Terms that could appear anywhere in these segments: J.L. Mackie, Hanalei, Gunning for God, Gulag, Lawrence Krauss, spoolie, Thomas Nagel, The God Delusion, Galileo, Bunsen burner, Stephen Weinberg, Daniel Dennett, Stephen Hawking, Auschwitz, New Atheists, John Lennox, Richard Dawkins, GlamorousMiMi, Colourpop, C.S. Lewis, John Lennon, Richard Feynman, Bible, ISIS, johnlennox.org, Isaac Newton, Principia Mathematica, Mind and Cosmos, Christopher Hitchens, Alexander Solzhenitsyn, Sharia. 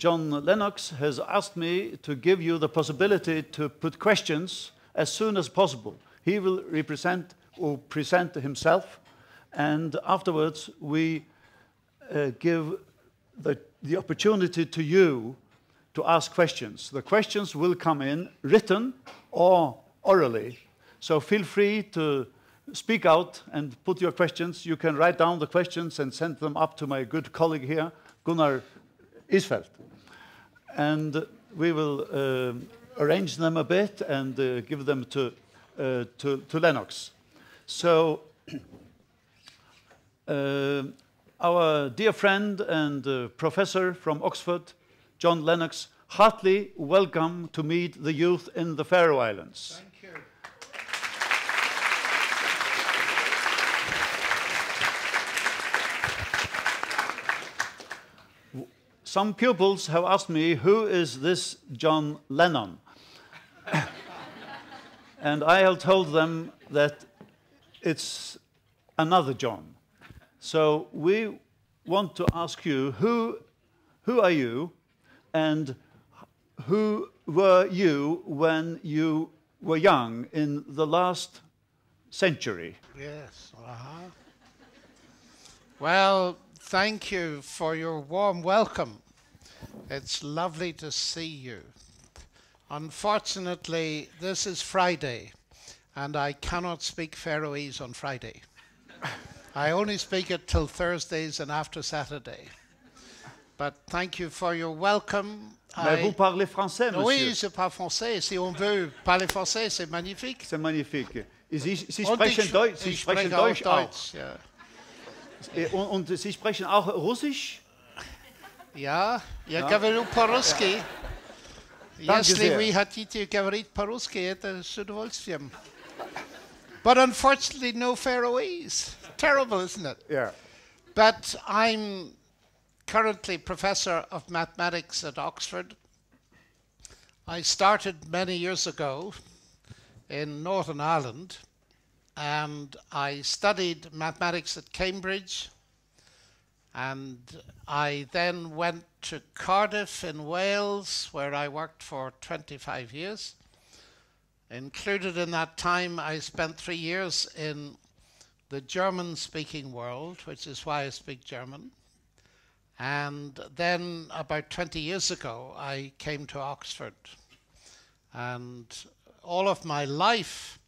John Lennox has asked me to give you the possibility to put questions as soon as possible. He will represent or present himself, and afterwards we give the opportunity to you to ask questions. The questions will come in written or orally, so feel free to speak out and put your questions. You can write down the questions and send them up to my good colleague here, Gunnar Isfeld. And we will arrange them a bit and give them to Lennox. So our dear friend and professor from Oxford, John Lennox, heartily welcome to meet the youth in the Faroe Islands. Thank you. Some pupils have asked me, who is this John Lennon? And I have told them that it's another John. So we want to ask you, who are you, and who were you when you were young in the last century? Yes, uh-huh. Well, thank you for your warm welcome. It's lovely to see you. Unfortunately, this is Friday, and I cannot speak Faroese on Friday. I only speak it till Thursdays and after Saturday. But thank you for your welcome. Mais vous parlez français, monsieur? Oui, je parle français. Si on veut parler français, c'est magnifique. C'est magnifique. Sie sprechen Deutsch. Sie sprechen Deutsch auch. Ja. Und Sie sprechen auch Russisch? Ja, я говорю по-русски. Если вы хотите говорить по-русски, это с удовольствием. But unfortunately, no Faroese. Terrible, isn't it? Yeah. But I'm currently professor of mathematics at Oxford. I started many years ago in Northern Ireland. And I studied mathematics at Cambridge, and I then went to Cardiff in Wales, where I worked for 25 years. Included in that time, I spent 3 years in the German-speaking world, which is why I speak German. And then, about 20 years ago, I came to Oxford. And all of my life,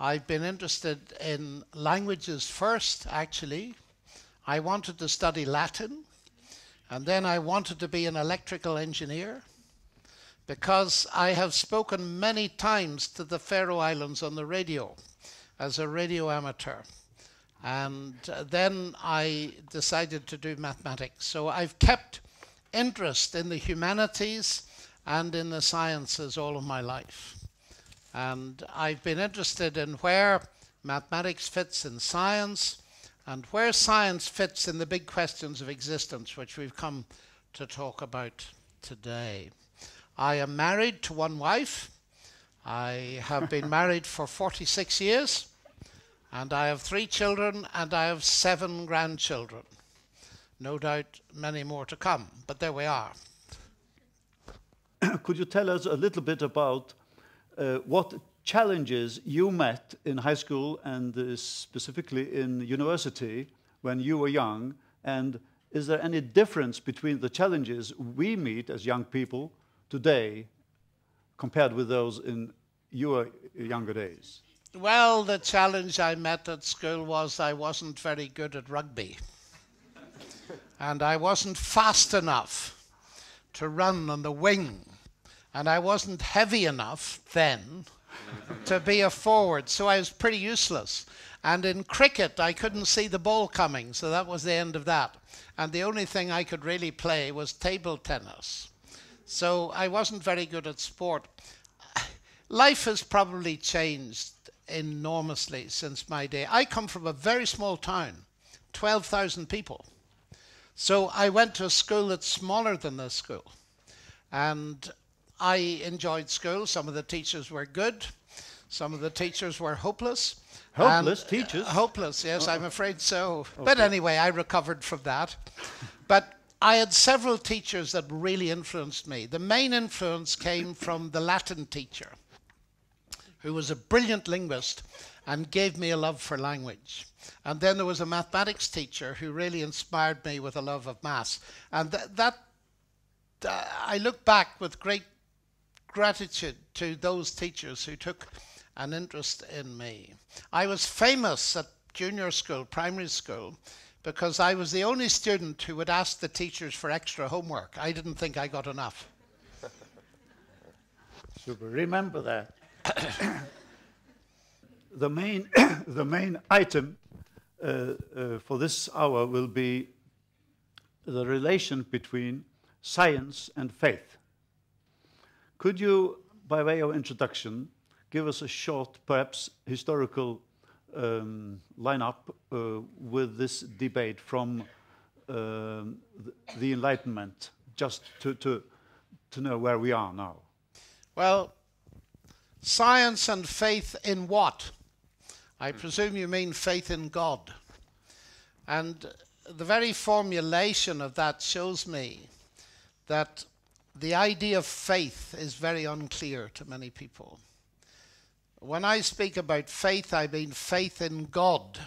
I've been interested in languages first, actually. I wanted to study Latin, and then I wanted to be an electrical engineer, because I have spoken many times to the Faroe Islands on the radio as a radio amateur. And then I decided to do mathematics. So I've kept interest in the humanities and in the sciences all of my life. And I've been interested in where mathematics fits in science and where science fits in the big questions of existence, which we've come to talk about today. I am married to one wife. I have been married for 46 years, and I have 3 children, and I have 7 grandchildren. No doubt many more to come, but there we are. Could you tell us a little bit about what challenges you met in high school and specifically in university when you were young, and is there any difference between the challenges we meet as young people today compared with those in your younger days? Well, the challenge I met at school was I wasn't very good at rugby and I wasn't fast enough to run on the wing. And I wasn't heavy enough then to be a forward, so I was pretty useless. And in cricket, I couldn't see the ball coming, so that was the end of that. And the only thing I could really play was table tennis. So I wasn't very good at sport. Life has probably changed enormously since my day. I come from a very small town, 12,000 people. So I went to a school that's smaller than this school. And I enjoyed school. Some of the teachers were good. Some of the teachers were hopeless. Hopeless teachers? Hopeless, yes, I'm afraid so. Okay. But anyway, I recovered from that. But I had several teachers that really influenced me. The main influence came from the Latin teacher, who was a brilliant linguist and gave me a love for language. And then there was a mathematics teacher who really inspired me with a love of maths. And that I look back with great gratitude to those teachers who took an interest in me. I was famous at junior school, primary school, because I was the only student who would ask the teachers for extra homework. I didn't think I got enough. Super. Remember that. The main item for this hour will be the relation between science and faith. Could you, by way of introduction, give us a short, perhaps historical lineup with this debate from the Enlightenment, just to know where we are now? Well, science and faith in what? I presume you mean faith in God. And the very formulation of that shows me that the idea of faith is very unclear to many people. When I speak about faith, I mean faith in God.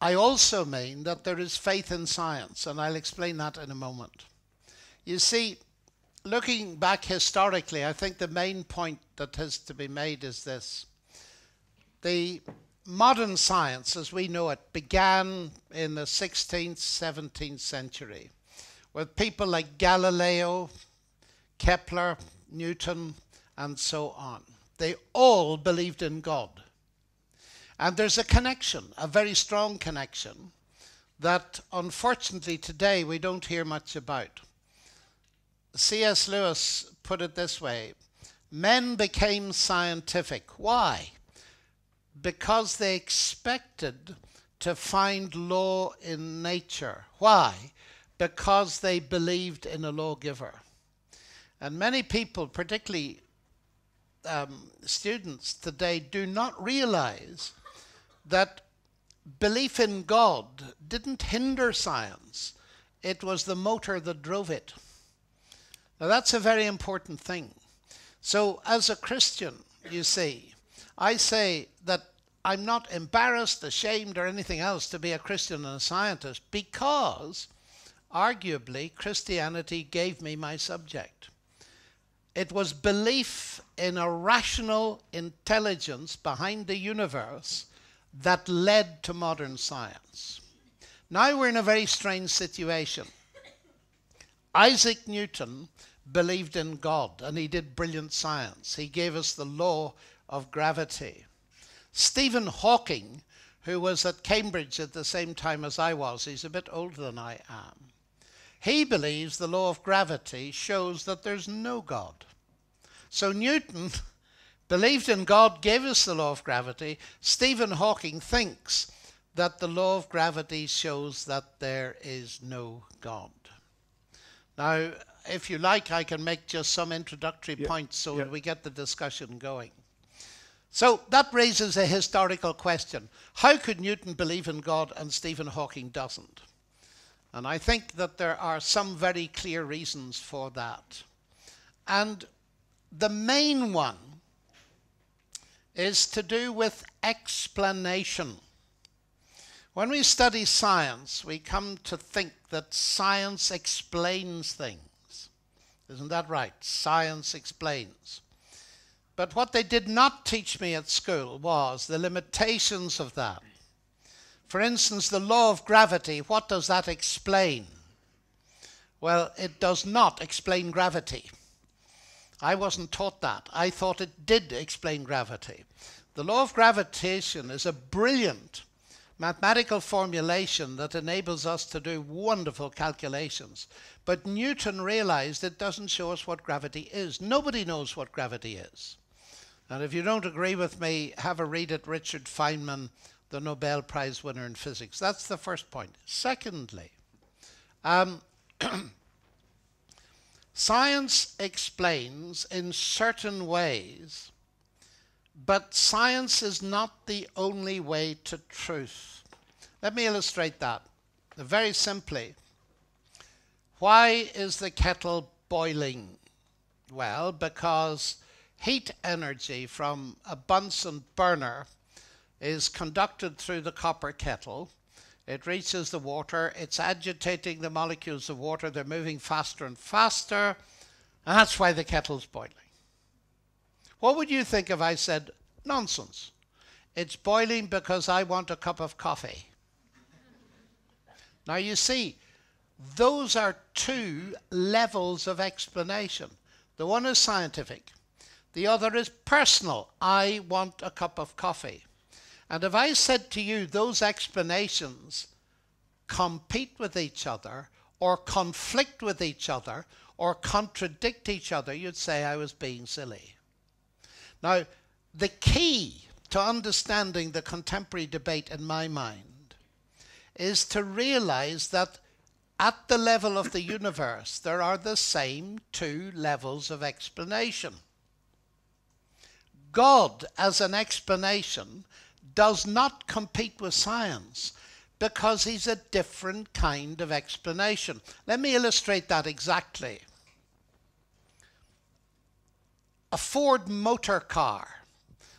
I also mean that there is faith in science, and I'll explain that in a moment. You see, looking back historically, I think the main point that has to be made is this. The modern science, as we know it, began in the 16th, 17th century with people like Galileo, Kepler, Newton, and so on. They all believed in God. And there's a connection, a very strong connection, that unfortunately today we don't hear much about. C.S. Lewis put it this way: men became scientific. Why? Because they expected to find law in nature. Why? Because they believed in a lawgiver. And many people, particularly students today, do not realize that belief in God didn't hinder science. It was the motor that drove it. Now, that's a very important thing. So as a Christian, you see, I say that I'm not embarrassed, ashamed, or anything else to be a Christian and a scientist, because arguably Christianity gave me my subject. It was belief in a rational intelligence behind the universe that led to modern science. Now we're in a very strange situation. Isaac Newton believed in God, and he did brilliant science. He gave us the law of gravity. Stephen Hawking, who was at Cambridge at the same time as I was, he's a bit older than I am, he believes the law of gravity shows that there's no God. So Newton believed in God, gave us the law of gravity. Stephen Hawking thinks that the law of gravity shows that there is no God. Now, if you like, I can make just some introductory points so that we get the discussion going. So that raises a historical question. How could Newton believe in God and Stephen Hawking doesn't? And I think that there are some very clear reasons for that. And the main one is to do with explanation. When we study science, we come to think that science explains things. Isn't that right? Science explains. But what they did not teach me at school was the limitations of that. For instance, the law of gravity, what does that explain? Well, it does not explain gravity. I wasn't taught that. I thought it did explain gravity. The law of gravitation is a brilliant mathematical formulation that enables us to do wonderful calculations. But Newton realized it doesn't show us what gravity is. Nobody knows what gravity is. And if you don't agree with me, have a read at Richard Feynman, the Nobel Prize winner in physics. That's the first point. Secondly, science explains in certain ways, but science is not the only way to truth. Let me illustrate that very simply Why is the kettle boiling? Well, because heat energy from a Bunsen burner is conducted through the copper kettle. It reaches the water, it's agitating the molecules of water, they're moving faster and faster, and that's why the kettle's boiling. What would you think if I said, nonsense, it's boiling because I want a cup of coffee? Now you see, those are two levels of explanation. The one is scientific, the other is personal, I want a cup of coffee. And if I said to you those explanations compete with each other or conflict with each other or contradict each other, you'd say I was being silly. Now, the key to understanding the contemporary debate in my mind is to realize that at the level of the universe, there are the same two levels of explanation. God as an explanation does not compete with science because he's a different kind of explanation. Let me illustrate that exactly. A Ford motor car.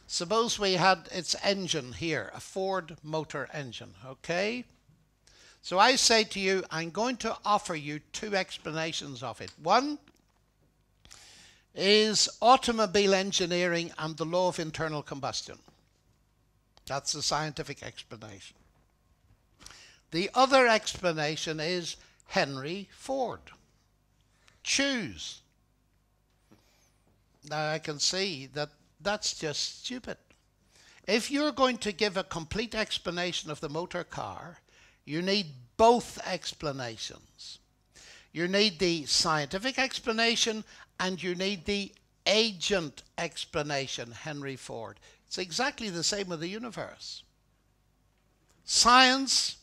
Suppose we had its engine here, a Ford motor engine, okay? So I say to you, I'm going to offer you two explanations of it. One is automobile engineering and the law of internal combustion. That's the scientific explanation. The other explanation is Henry Ford. Choose. Now I can see that that's just stupid. If you're going to give a complete explanation of the motor car, you need both explanations. You need the scientific explanation and you need the agent explanation, Henry Ford. It's exactly the same with the universe. Science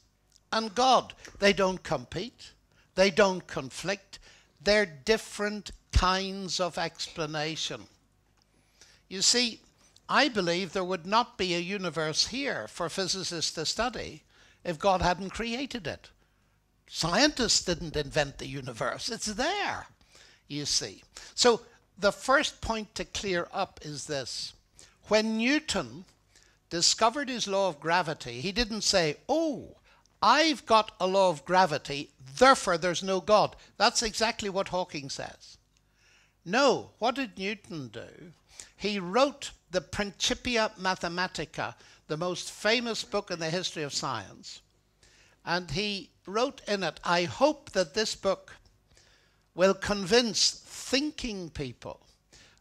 and God, they don't compete, they don't conflict, they're different kinds of explanation. You see, I believe there would not be a universe here for physicists to study if God hadn't created it. Scientists didn't invent the universe, it's there, you see. So the first point to clear up is this. When Newton discovered his law of gravity, he didn't say, oh, I've got a law of gravity, therefore there's no God. That's exactly what Hawking says. No, what did Newton do? He wrote the Principia Mathematica, the most famous book in the history of science. And he wrote in it, I hope that this book will convince thinking people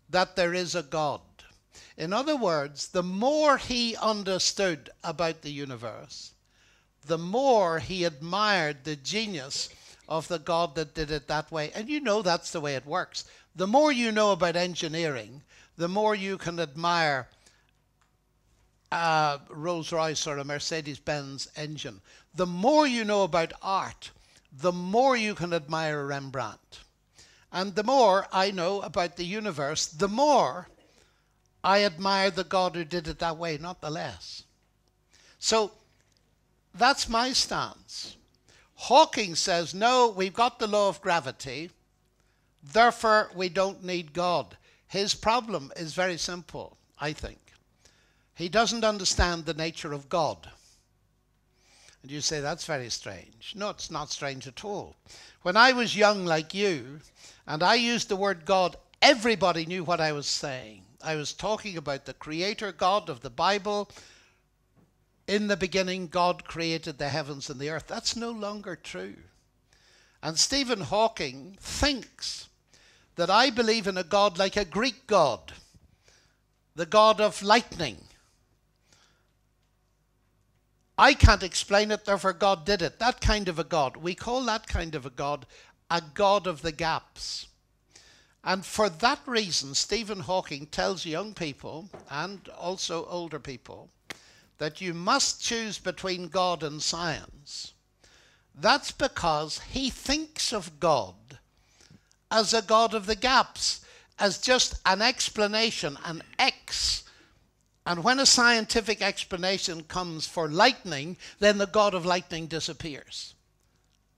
that there is a God. In other words, the more he understood about the universe, the more he admired the genius of the God that did it that way. And you know that's the way it works. The more you know about engineering, the more you can admire a Rolls-Royce or a Mercedes-Benz engine. The more you know about art, the more you can admire Rembrandt. And the more I know about the universe, the more I admire the God who did it that way, not the less. So that's my stance. Hawking says, no, we've got the law of gravity, therefore we don't need God. His problem is very simple, I think. He doesn't understand the nature of God. And you say, that's very strange. No, it's not strange at all. When I was young like you, and I used the word God, everybody knew what I was saying. I was talking about the creator God of the Bible. In the beginning, God created the heavens and the earth. That's no longer true. And Stephen Hawking thinks that I believe in a God like a Greek God, the God of lightning. I can't explain it, therefore God did it. That kind of a God. We call that kind of a God of the gaps. And for that reason, Stephen Hawking tells young people, and also older people, that you must choose between God and science. That's because he thinks of God as a God of the gaps, as just an explanation, an X. And when a scientific explanation comes for lightning, then the God of lightning disappears.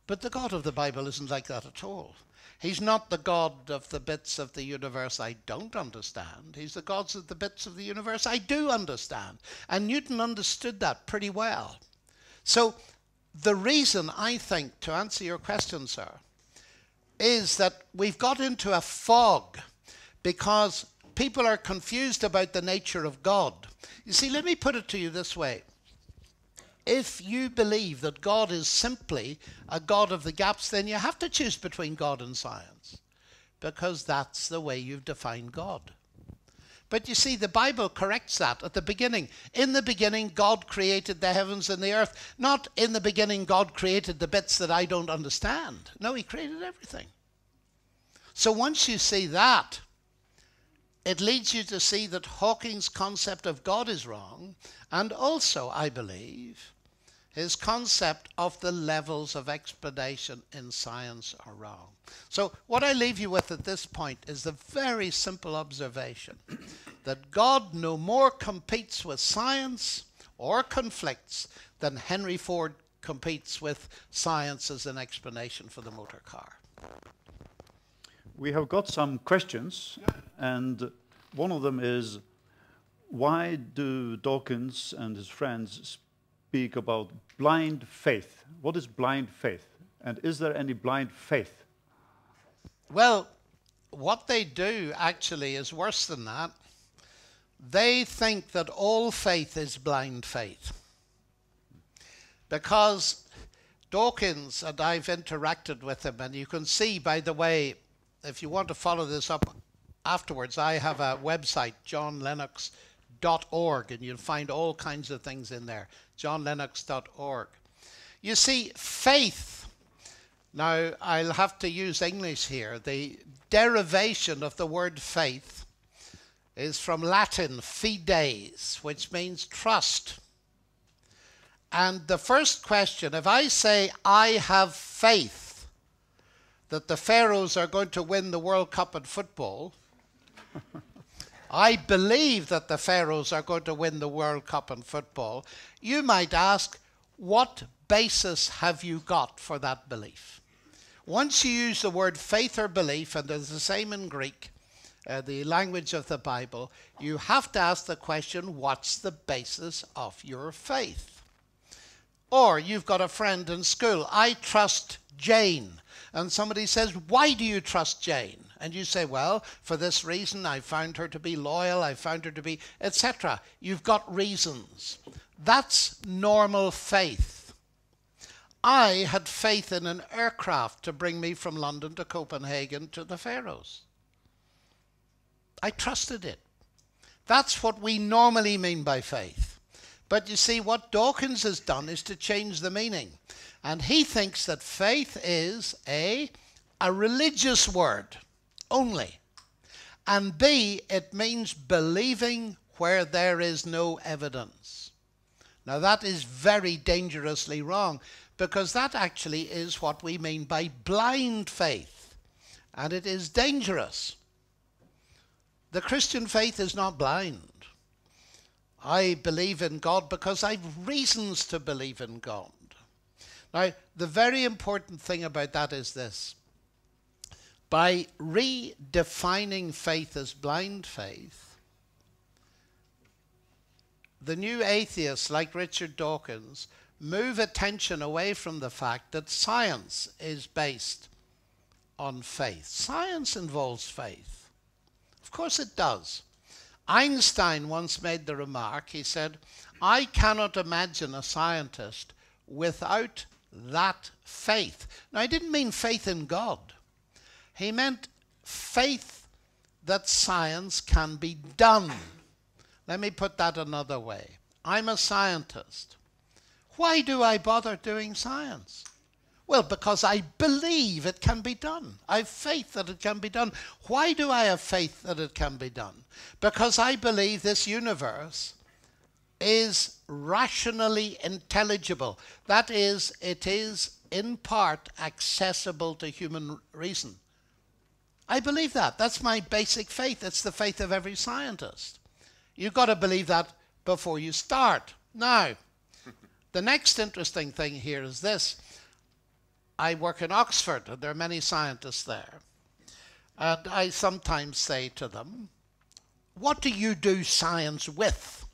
But the God of the Bible isn't like that at all. He's not the God of the bits of the universe I don't understand. He's the God of the bits of the universe I do understand. And Newton understood that pretty well. So the reason, I think, to answer your question, sir, is that we've got into a fog because people are confused about the nature of God. You see, let me put it to you this way. If you believe that God is simply a God of the gaps, then you have to choose between God and science, because that's the way you've defined God. But you see, the Bible corrects that at the beginning. In the beginning, God created the heavens and the earth. Not in the beginning, God created the bits that I don't understand. No, he created everything. So once you see that, it leads you to see that Hawking's concept of God is wrong, and also, I believe, his concept of the levels of explanation in science are wrong. So what I leave you with at this point is the very simple observation that God no more competes with science or conflicts than Henry Ford competes with science as an explanation for the motor car. We have got some questions, and one of them is, why do Dawkins and his friends speak about blind faith? What is blind faith, and is there any blind faith? Well, what they do actually is worse than that. They think that all faith is blind faith, because Dawkins, and I've interacted with him, and you can see, by the way, if you want to follow this up afterwards, I have a website, johnlennox.org, and you'll find all kinds of things in there, johnlennox.org. You see, faith, now I'll have to use English here. The derivation of the word faith is from Latin, fides, which means trust. And the first question, if I say, I have faith that the Pharaohs are going to win the World Cup in football, I believe that the Pharaohs are going to win the World Cup in football, you might ask, what basis have you got for that belief? Once you use the word faith or belief, and there's the same in Greek, the language of the Bible, you have to ask the question, what's the basis of your faith? Or you've got a friend in school, I trust Jane. And somebody says, why do you trust Jane? And you say, well, for this reason, I found her to be loyal, I found her to be, etc. You've got reasons. That's normal faith. I had faith in an aircraft to bring me from London to Copenhagen to the Faroes. I trusted it. That's what we normally mean by faith. But you see, what Dawkins has done is to change the meaning. And he thinks that faith is A, religious word only, and B, it means believing where there is no evidence. Now that is very dangerously wrong, because that actually is what we mean by blind faith, and it is dangerous. The Christian faith is not blind. I believe in God because I've reasons to believe in God. Now, the very important thing about that is this. By redefining faith as blind faith, the new atheists, like Richard Dawkins, move attention away from the fact that science is based on faith. Science involves faith. Of course it does. Einstein once made the remark, he said, I cannot imagine a scientist without that faith. Now, he didn't mean faith in God. He meant faith that science can be done. Let me put that another way. I'm a scientist. Why do I bother doing science? Well, because I believe it can be done. I have faith that it can be done. Why do I have faith that it can be done? Because I believe this universe is rationally intelligible. That is, it is in part accessible to human reason. I believe that. That's my basic faith. It's the faith of every scientist. You've got to believe that before you start. Now, the next interesting thing here is this. I work in Oxford, and there are many scientists there. And I sometimes say to them, what do you do science with?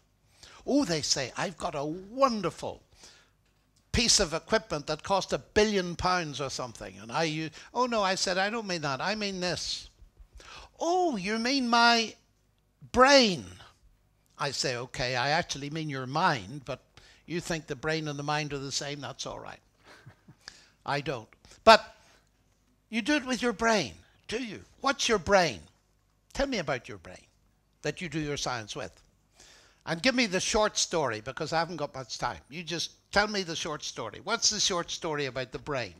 Oh, they say, I've got a wonderful piece of equipment that cost £1 billion or something. And I use, oh no, I said, I don't mean that, I mean this. Oh, you mean my brain? I say, okay, I actually mean your mind, but you think the brain and the mind are the same, that's all right. I don't. But you do it with your brain, do you? What's your brain? Tell me about your brain that you do your science with. And give me the short story, because I haven't got much time. You just tell me the short story. What's the short story about the brain?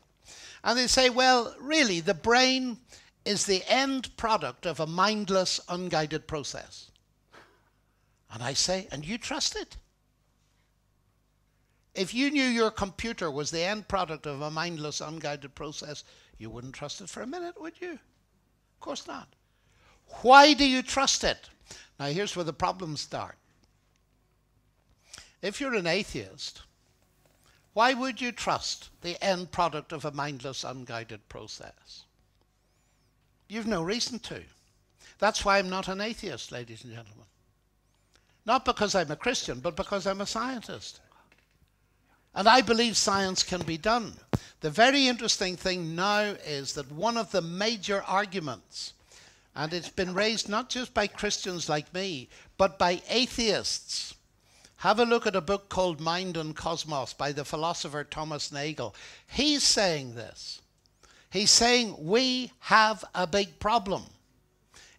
And they say, well, really, the brain is the end product of a mindless, unguided process. And I say, and you trust it? If you knew your computer was the end product of a mindless, unguided process, you wouldn't trust it for a minute, would you? Of course not. Why do you trust it? Now, here's where the problems start. If you're an atheist, why would you trust the end product of a mindless, unguided process? You've no reason to. That's why I'm not an atheist, ladies and gentlemen. Not because I'm a Christian, but because I'm a scientist. And I believe science can be done. The very interesting thing now is that one of the major arguments, and it's been raised not just by Christians like me, but by atheists. Have a look at a book called Mind and Cosmos by the philosopher Thomas Nagel. He's saying this. He's saying we have a big problem.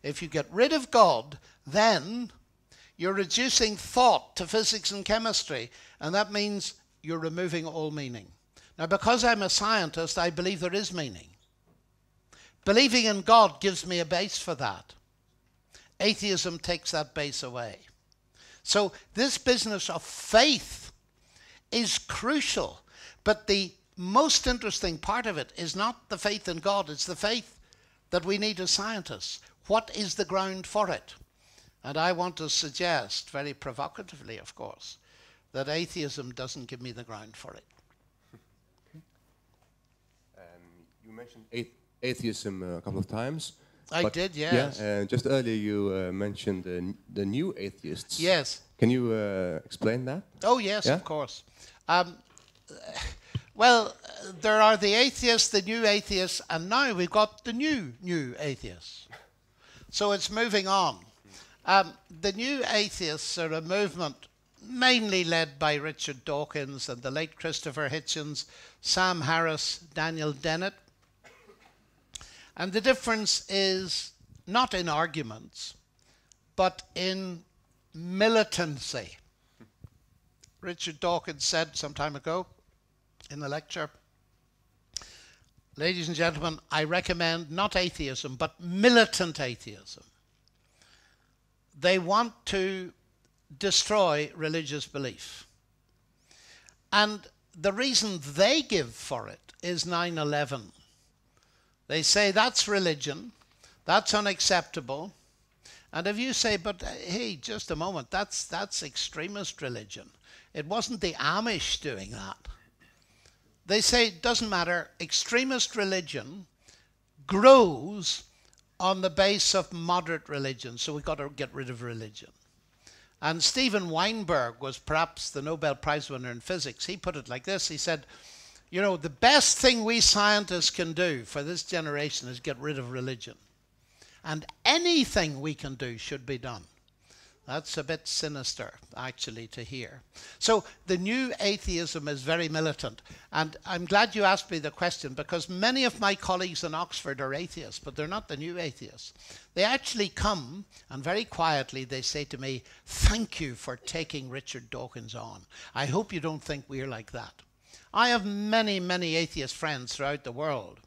If you get rid of God, then you're reducing thought to physics and chemistry, and that means you're removing all meaning. Now, because I'm a scientist, I believe there is meaning. Believing in God gives me a base for that. Atheism takes that base away. So this business of faith is crucial, but the most interesting part of it is not the faith in God, it's the faith that we need as scientists. What is the ground for it? And I want to suggest, very provocatively, of course, that atheism doesn't give me the ground for it. You mentioned atheism a couple of times. I did, yes. Yeah, just earlier you mentioned the new atheists. Yes. Can you explain that? Oh, yes, yeah? Of course. Well, there are the atheists, the new atheists, and now we've got the new atheists. So it's moving on. The new atheists are a movement mainly led by Richard Dawkins and the late Christopher Hitchens, Sam Harris, Daniel Dennett. And the difference is not in arguments, but in militancy. Richard Dawkins said some time ago in a lecture, ladies and gentlemen, I recommend not atheism, but militant atheism. They want to destroy religious belief. And the reason they give for it is 9/11. They say that's religion, that's unacceptable. And if you say, but hey, just a moment, that's extremist religion. It wasn't the Amish doing that. They say it doesn't matter, extremist religion grows on the base of moderate religion, so we've got to get rid of religion. And Stephen Weinberg was perhaps the Nobel Prize winner in physics. He put it like this, he said, you know, the best thing we scientists can do for this generation is get rid of religion. And anything we can do should be done. That's a bit sinister, actually, to hear. So the new atheism is very militant. And I'm glad you asked me the question, because many of my colleagues in Oxford are atheists, but they're not the new atheists. They actually come, and very quietly they say to me, thank you for taking Richard Dawkins on. I hope you don't think we're like that. I have many, many atheist friends throughout the world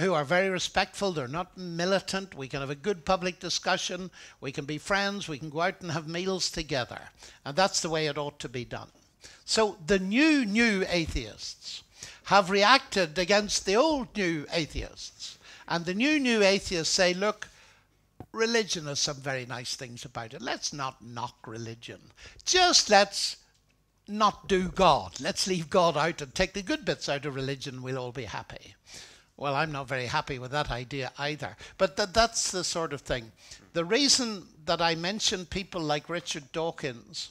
who are very respectful. They're not militant. We can have a good public discussion. We can be friends. We can go out and have meals together. And that's the way it ought to be done. So the new atheists have reacted against the old new atheists. And the new atheists say, look, religion has some very nice things about it. Let's not knock religion. Just let's not do God. Let's leave God out and take the good bits out of religion. We'll all be happy. Well, I'm not very happy with that idea either. But that's the sort of thing. The reason that I mention people like Richard Dawkins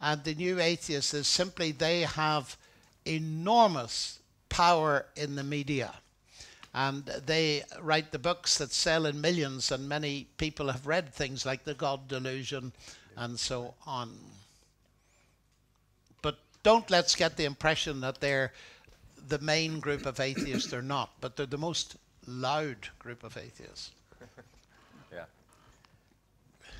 and the New Atheists is simply they have enormous power in the media. And they write the books that sell in millions, and many people have read things like The God Delusion and so on. But don't let's get the impression that they're the main group of atheists. They're not, but they're the most loud group of atheists. Yeah.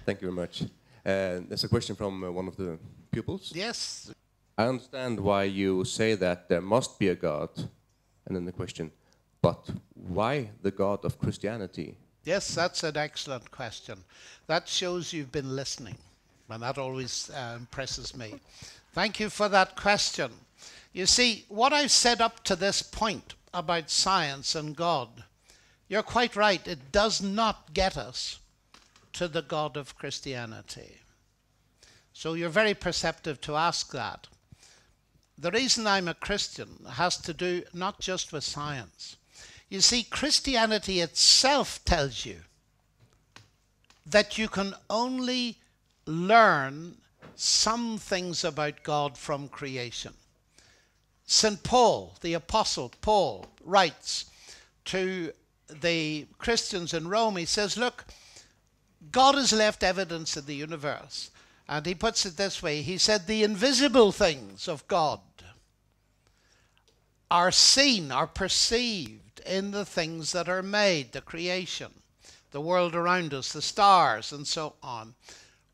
Thank you very much. There's a question from one of the pupils. Yes. I understand why you say that there must be a God, and then the question, but why the God of Christianity? Yes, that's an excellent question. That shows you've been listening, and that always impresses me. Thank you for that question. You see, what I've said up to this point about science and God, you're quite right, it does not get us to the God of Christianity. So you're very perceptive to ask that. The reason I'm a Christian has to do not just with science. You see, Christianity itself tells you that you can only learn some things about God from creation. St. Paul, the Apostle Paul, writes to the Christians in Rome, he says, look, God has left evidence in the universe. And he puts it this way, he said, the invisible things of God are seen, are perceived in the things that are made, the creation, the world around us, the stars, and so on.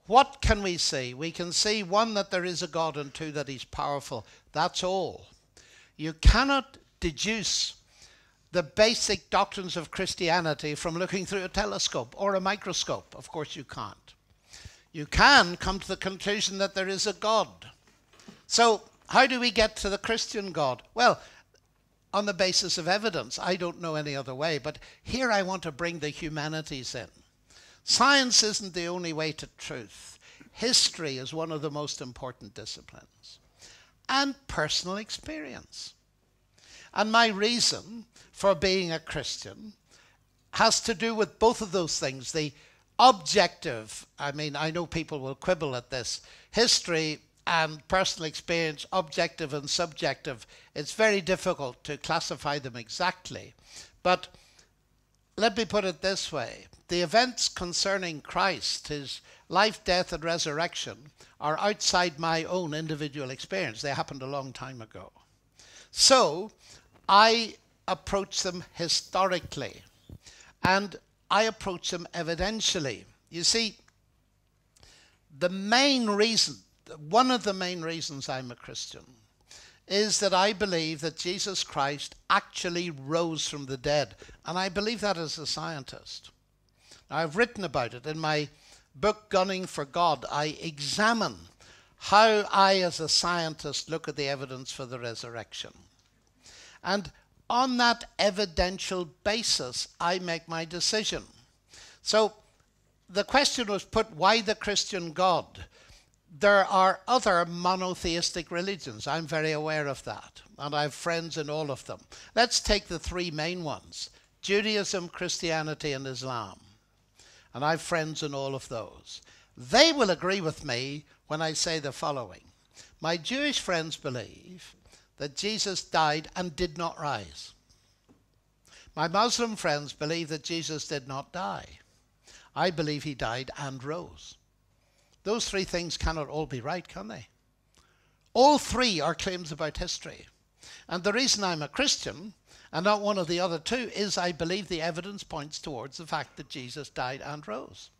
What can we see? We can see, one, that there is a God, and two, that he's powerful. That's all. You cannot deduce the basic doctrines of Christianity from looking through a telescope or a microscope. Of course you can't. You can come to the conclusion that there is a God. So how do we get to the Christian God? Well, on the basis of evidence. I don't know any other way, but here I want to bring the humanities in. Science isn't the only way to truth. History is one of the most important disciplines. And personal experience. And my reason for being a Christian has to do with both of those things. The objective, I mean, I know people will quibble at this, history and personal experience, objective and subjective. It's very difficult to classify them exactly. But let me put it this way. The events concerning Christ, his life, death, and resurrection, are outside my own individual experience. They happened a long time ago. So I approach them historically. And I approach them evidentially. You see, the main reason, one of the main reasons I'm a Christian is that I believe that Jesus Christ actually rose from the dead. And I believe that as a scientist. Now, I've written about it in my book, Gunning for God. I examine how I, as a scientist, look at the evidence for the resurrection. And on that evidential basis, I make my decision. So the question was put, why the Christian God? There are other monotheistic religions. I'm very aware of that, and I have friends in all of them. Let's take the three main ones, Judaism, Christianity, and Islam. And I have friends in all of those. They will agree with me when I say the following. My Jewish friends believe that Jesus died and did not rise. My Muslim friends believe that Jesus did not die. I believe he died and rose. Those three things cannot all be right, can they? All three are claims about history. And the reason I'm a Christian, and not one of the other two, is I believe the evidence points towards the fact that Jesus died and rose.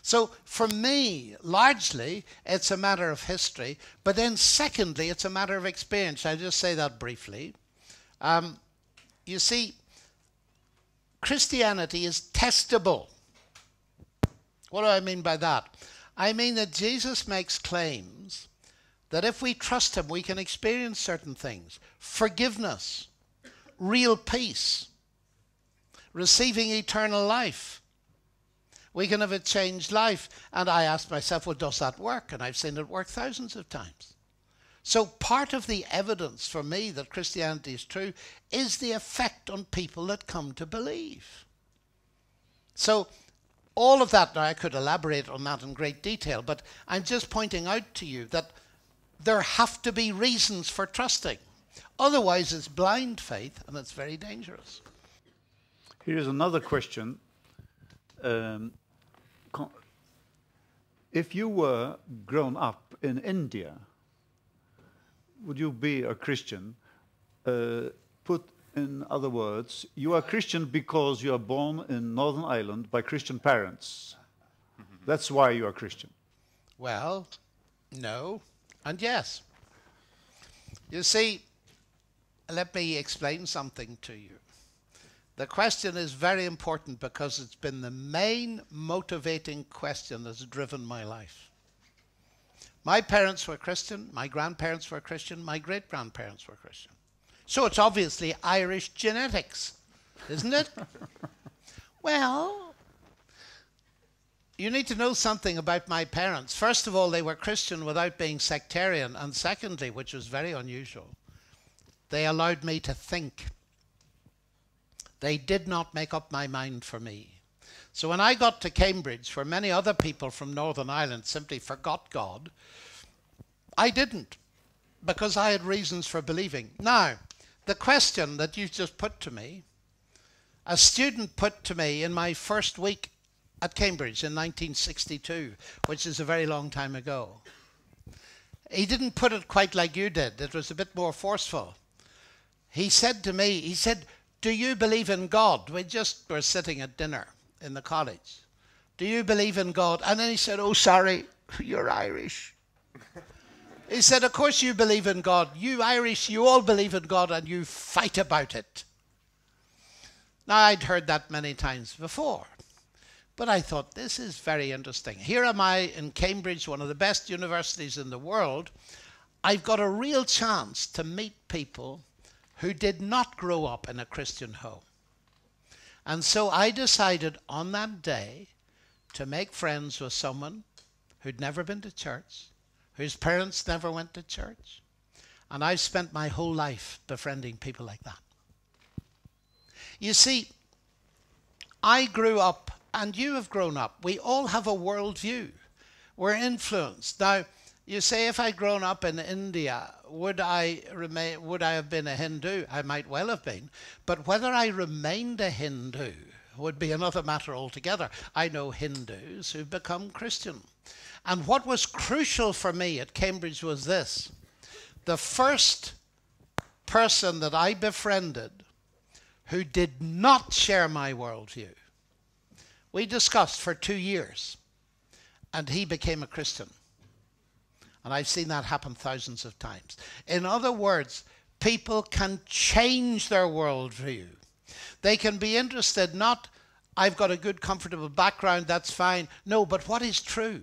So for me, largely, it's a matter of history. But then secondly, it's a matter of experience. I'll just say that briefly. You see, Christianity is testable. What do I mean by that? I mean that Jesus makes claims that if we trust him, we can experience certain things. Forgiveness, real peace, receiving eternal life. We can have a changed life. And I asked myself, well, does that work? And I've seen it work thousands of times. So part of the evidence for me that Christianity is true is the effect on people that come to believe. So all of that, now I could elaborate on that in great detail, but I'm just pointing out to you that there have to be reasons for trusting. Otherwise it's blind faith and it's very dangerous. Here's another question. If you were grown up in India, would you be a Christian? Put in other words, you are Christian because you are born in Northern Ireland by Christian parents. That's why you are Christian. Well, no, and yes. You see, let me explain something to you. The question is very important because it's been the main motivating question that's driven my life. My parents were Christian, my grandparents were Christian, my great-grandparents were Christian. So it's obviously Irish genetics, isn't it? Well, you need to know something about my parents. First of all, they were Christian without being sectarian, and secondly, which was very unusual, they allowed me to think. They did not make up my mind for me. So when I got to Cambridge, where many other people from Northern Ireland simply forgot God, I didn't, because I had reasons for believing. Now, the question that you just put to me, a student put to me in my first week at Cambridge in 1962, which is a very long time ago. He didn't put it quite like you did. It was a bit more forceful. He said to me, he said, "Do you believe in God?" We just were sitting at dinner in the college. "Do you believe in God?" And then he said, "Oh, sorry, you're Irish." He said, "Of course you believe in God. You Irish, you all believe in God and you fight about it." Now, I'd heard that many times before, but I thought, this is very interesting. Here am I in Cambridge, one of the best universities in the world. I've got a real chance to meet people who did not grow up in a Christian home. And so I decided on that day to make friends with someone who'd never been to church, whose parents never went to church. And I've spent my whole life befriending people like that. You see, I grew up, and you have grown up. We all have a worldview. We're influenced. Now, you say, if I'd grown up in India, would I have been a Hindu? I might well have been. But whether I remained a Hindu would be another matter altogether. I know Hindus who've become Christian. And what was crucial for me at Cambridge was this. The first person that I befriended who did not share my worldview, we discussed for 2 years, and he became a Christian. And I've seen that happen thousands of times. In other words, people can change their worldview. They can be interested not, I've got a good, comfortable background, that's fine. No, but what is true?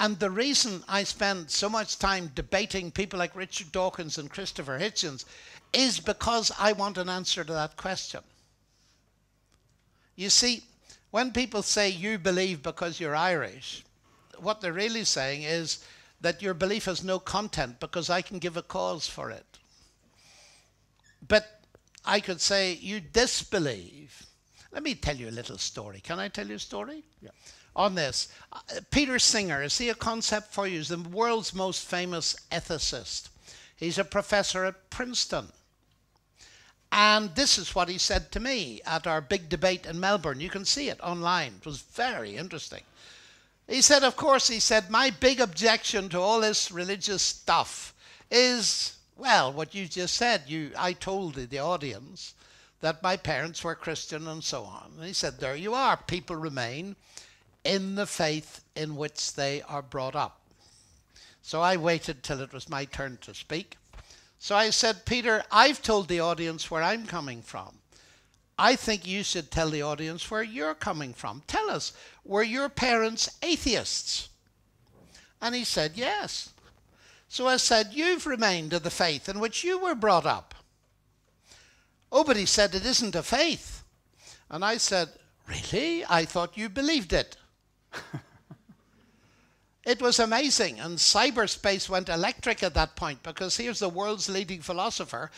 And the reason I spend so much time debating people like Richard Dawkins and Christopher Hitchens is because I want an answer to that question. You see, when people say you believe because you're Irish, what they're really saying is, that your belief has no content because I can give a cause for it. But I could say, you disbelieve. Let me tell you a little story. Can I tell you a story? Yeah. On this? Peter Singer, is he a concept for you? He's the world's most famous ethicist. He's a professor at Princeton. And this is what he said to me at our big debate in Melbourne. You can see it online. It was very interesting. He said, of course, he said, my big objection to all this religious stuff is, well, what you just said. I told the audience that my parents were Christian and so on. And he said, there you are. People remain in the faith in which they are brought up. So I waited till it was my turn to speak. So I said, Peter, I've told the audience where I'm coming from. I think you should tell the audience where you're coming from. Tell us, were your parents atheists? And he said, yes. So I said, you've remained of the faith in which you were brought up. Oh, but he said, it isn't a faith. And I said, really? I thought you believed it. It was amazing, and cyberspace went electric at that point, because here's the world's leading philosopher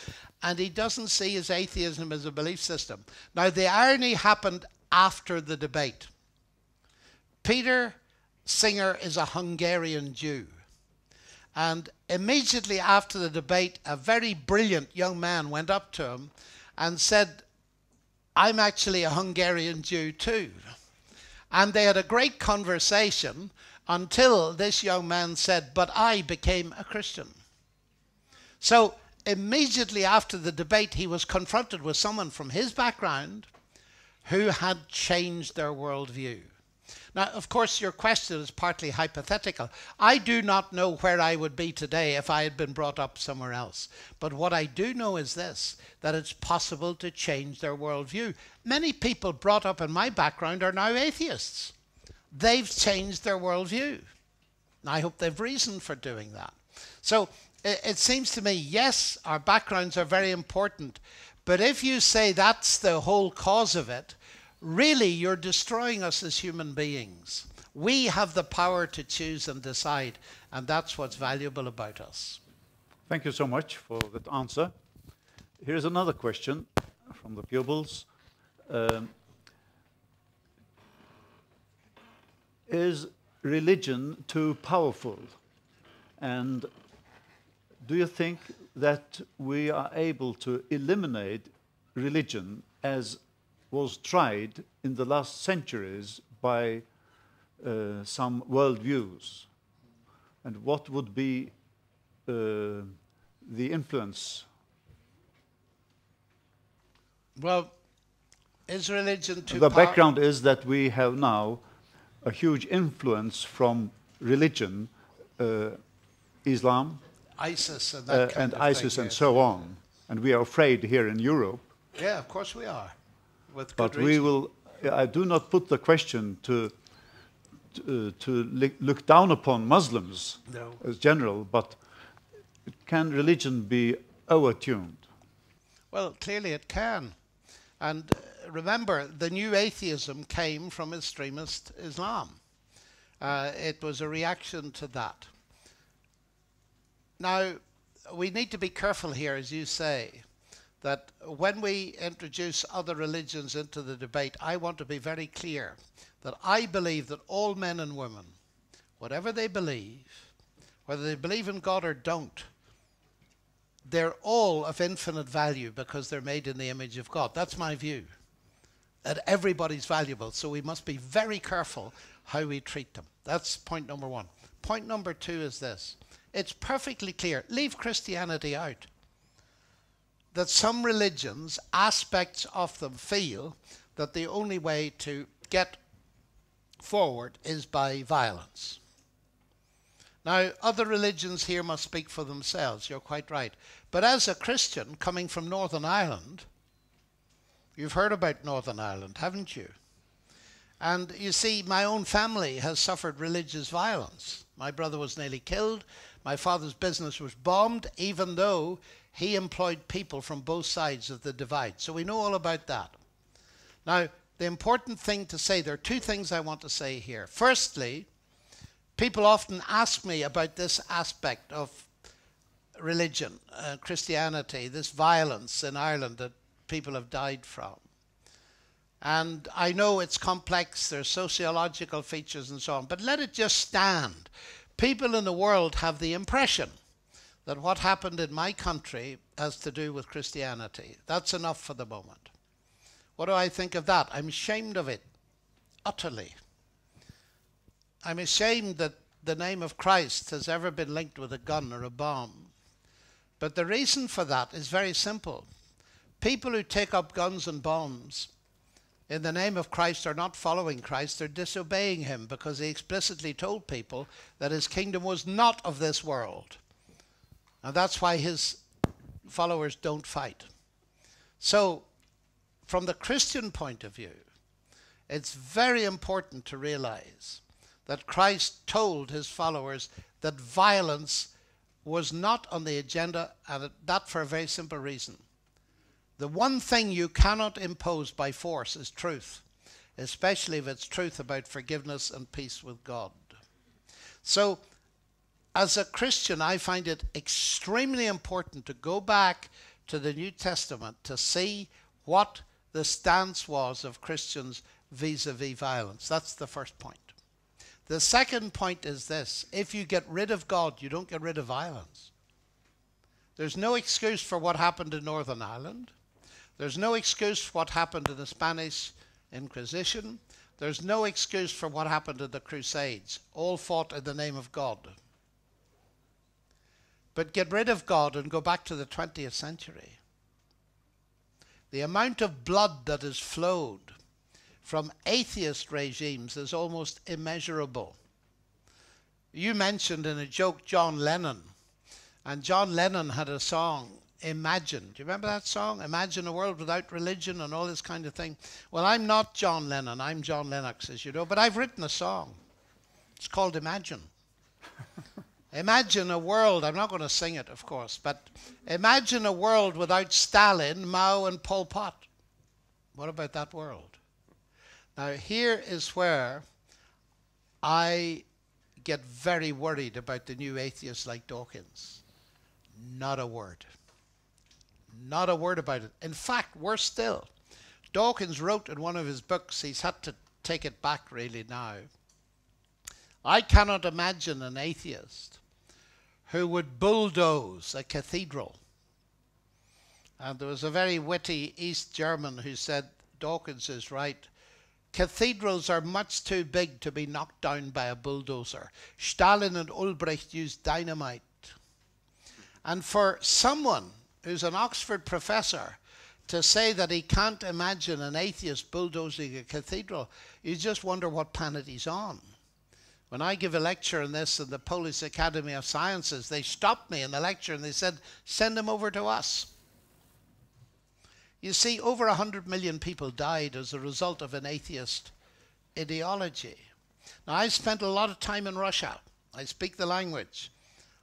and he doesn't see his atheism as a belief system. Now, the irony happened after the debate. Peter Singer is a Hungarian Jew, and immediately after the debate a very brilliant young man went up to him and said, "I'm actually a Hungarian Jew too." And they had a great conversation until this young man said, "But I became a Christian." So immediately after the debate, he was confronted with someone from his background who had changed their worldview. Now, of course, your question is partly hypothetical. I do not know where I would be today if I had been brought up somewhere else. But what I do know is this, that it's possible to change their worldview. Many people brought up in my background are now atheists. They've changed their worldview. And I hope they've reasoned for doing that. So it seems to me, yes, our backgrounds are very important. But if you say that's the whole cause of it, really, you're destroying us as human beings. We have the power to choose and decide, and that's what's valuable about us. Thank you so much for that answer. Here's another question from the pupils. Is religion too powerful? And do you think that we are able to eliminate religion as was tried in the last centuries by some worldviews? And what would be the influence? Well, is religion too powerful? The background is that we have now a huge influence from religion, Islam, ISIS, and that kind of ISIS thing, and so on. And we are afraid here in Europe. Yeah, of course we are. With but reason. We will. I do not put the question to look down upon Muslims as general, but can religion be overtuned? Well, clearly it can. And remember, the new atheism came from extremist Islam. It was a reaction to that. Now, we need to be careful here, as you say, that when we introduce other religions into the debate, I want to be very clear that I believe that all men and women, whatever they believe, whether they believe in God or don't, they're all of infinite value because they're made in the image of God. That's my view. And everybody's valuable, so we must be very careful how we treat them. That's point number one. Point number two is this. It's perfectly clear, leave Christianity out, that some religions, aspects of them, feel that the only way to get forward is by violence. Now, other religions here must speak for themselves, you're quite right. But as a Christian coming from Northern Ireland, you've heard about Northern Ireland, haven't you? And you see, my own family has suffered religious violence. My brother was nearly killed, my father's business was bombed, even though he employed people from both sides of the divide. So we know all about that. Now, the important thing to say, there are two things I want to say here. Firstly, people often ask me about this aspect of religion, Christianity, this violence in Ireland that people have died from. And I know it's complex, there's sociological features and so on, but let it just stand. People in the world have the impression that what happened in my country has to do with Christianity. That's enough for the moment. What do I think of that? I'm ashamed of it, utterly. I'm ashamed that the name of Christ has ever been linked with a gun or a bomb. But the reason for that is very simple. People who take up guns and bombs in the name of Christ are not following Christ, they're disobeying him, because he explicitly told people that his kingdom was not of this world. And that's why his followers don't fight. So, from the Christian point of view, it's very important to realize that Christ told his followers that violence was not on the agenda, and that for a very simple reason. The one thing you cannot impose by force is truth, especially if it's truth about forgiveness and peace with God. So as a Christian, I find it extremely important to go back to the New Testament to see what the stance was of Christians vis-a-vis violence. That's the first point. The second point is this. If you get rid of God, you don't get rid of violence. There's no excuse for what happened in Northern Ireland. There's no excuse for what happened in the Spanish Inquisition. There's no excuse for what happened in the Crusades. All fought in the name of God. But get rid of God and go back to the 20th century. The amount of blood that has flowed from atheist regimes is almost immeasurable. You mentioned in a joke John Lennon. And John Lennon had a song, Imagine. Do you remember that song? Imagine a world without religion and all this kind of thing. Well, I'm not John Lennon. I'm John Lennox, as you know. But I've written a song. It's called Imagine. Imagine a world. I'm not going to sing it, of course. But imagine a world without Stalin, Mao, and Pol Pot. What about that world? Now, here is where I get very worried about the new atheists like Dawkins. Not a word. Not a word about it. In fact, worse still, Dawkins wrote in one of his books, he's had to take it back really now, I cannot imagine an atheist who would bulldoze a cathedral. And there was a very witty East German who said, Dawkins is right, cathedrals are much too big to be knocked down by a bulldozer. Stalin and Ulbricht used dynamite. And for someone who's an Oxford professor to say that he can't imagine an atheist bulldozing a cathedral, you just wonder what planet he's on. When I give a lecture on this in the Polish Academy of Sciences, they stopped me in the lecture and they said, send him over to us. You see, over 100 million people died as a result of an atheist ideology. Now, I spent a lot of time in Russia. I speak the language.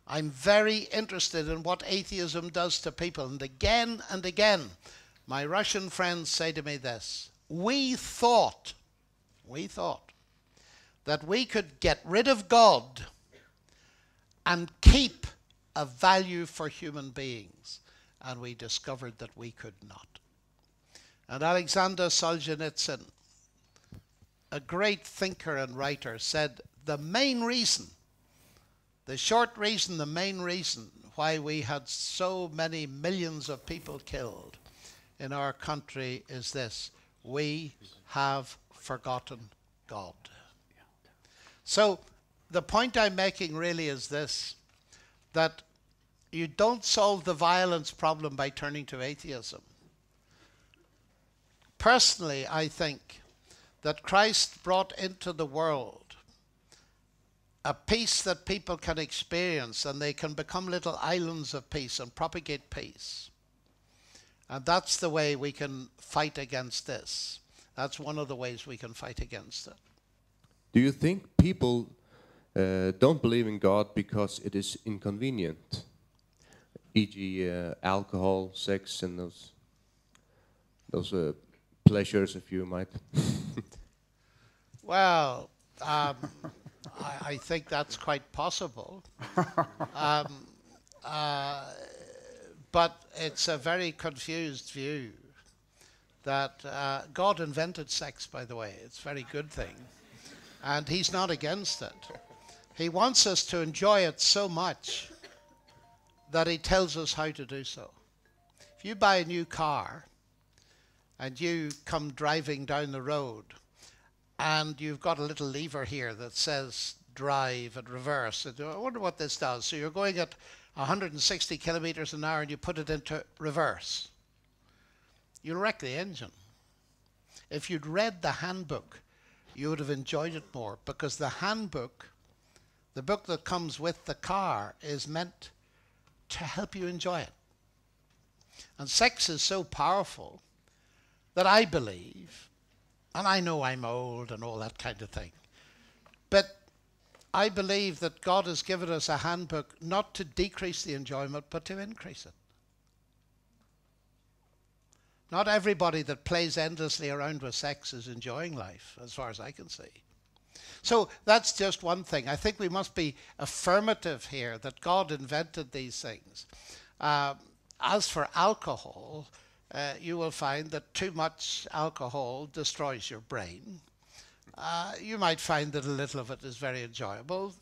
I'm very interested in what atheism does to people. And again, my Russian friends say to me this. We thought that we could get rid of God and keep a value for human beings. And we discovered that we could not. And Alexander Solzhenitsyn, a great thinker and writer, said the main reason, the short reason, the main reason why we had so many millions of people killed in our country is this. We have forgotten God. So the point I'm making really is this, that you don't solve the violence problem by turning to atheism. Personally, I think that Christ brought into the world a peace that people can experience, and they can become little islands of peace and propagate peace. And that's the way we can fight against this. That's one of the ways we can fight against it. Do you think people don't believe in God because it is inconvenient, e.g. alcohol, sex, and those pleasures, if you might? Well, I think that's quite possible, but it's a very confused view that God invented sex, by the way. It's a very good thing, and he's not against it. He wants us to enjoy it so much that he tells us how to do so. If you buy a new car and you come driving down the road, and you've got a little lever here that says drive and reverse. And I wonder what this does. So you're going at 160 kilometers an hour and you put it into reverse. You'll wreck the engine. If you'd read the handbook, you would have enjoyed it more, because the handbook, the book that comes with the car, is meant to help you enjoy it. And sex is so powerful that I believe, and I know I'm old and all that kind of thing, but I believe that God has given us a handbook not to decrease the enjoyment, but to increase it. Not everybody that plays endlessly around with sex is enjoying life, as far as I can see. So that's just one thing. I think we must be affirmative here that God invented these things. As for alcohol, you will find that too much alcohol destroys your brain. You might find that a little of it is very enjoyable.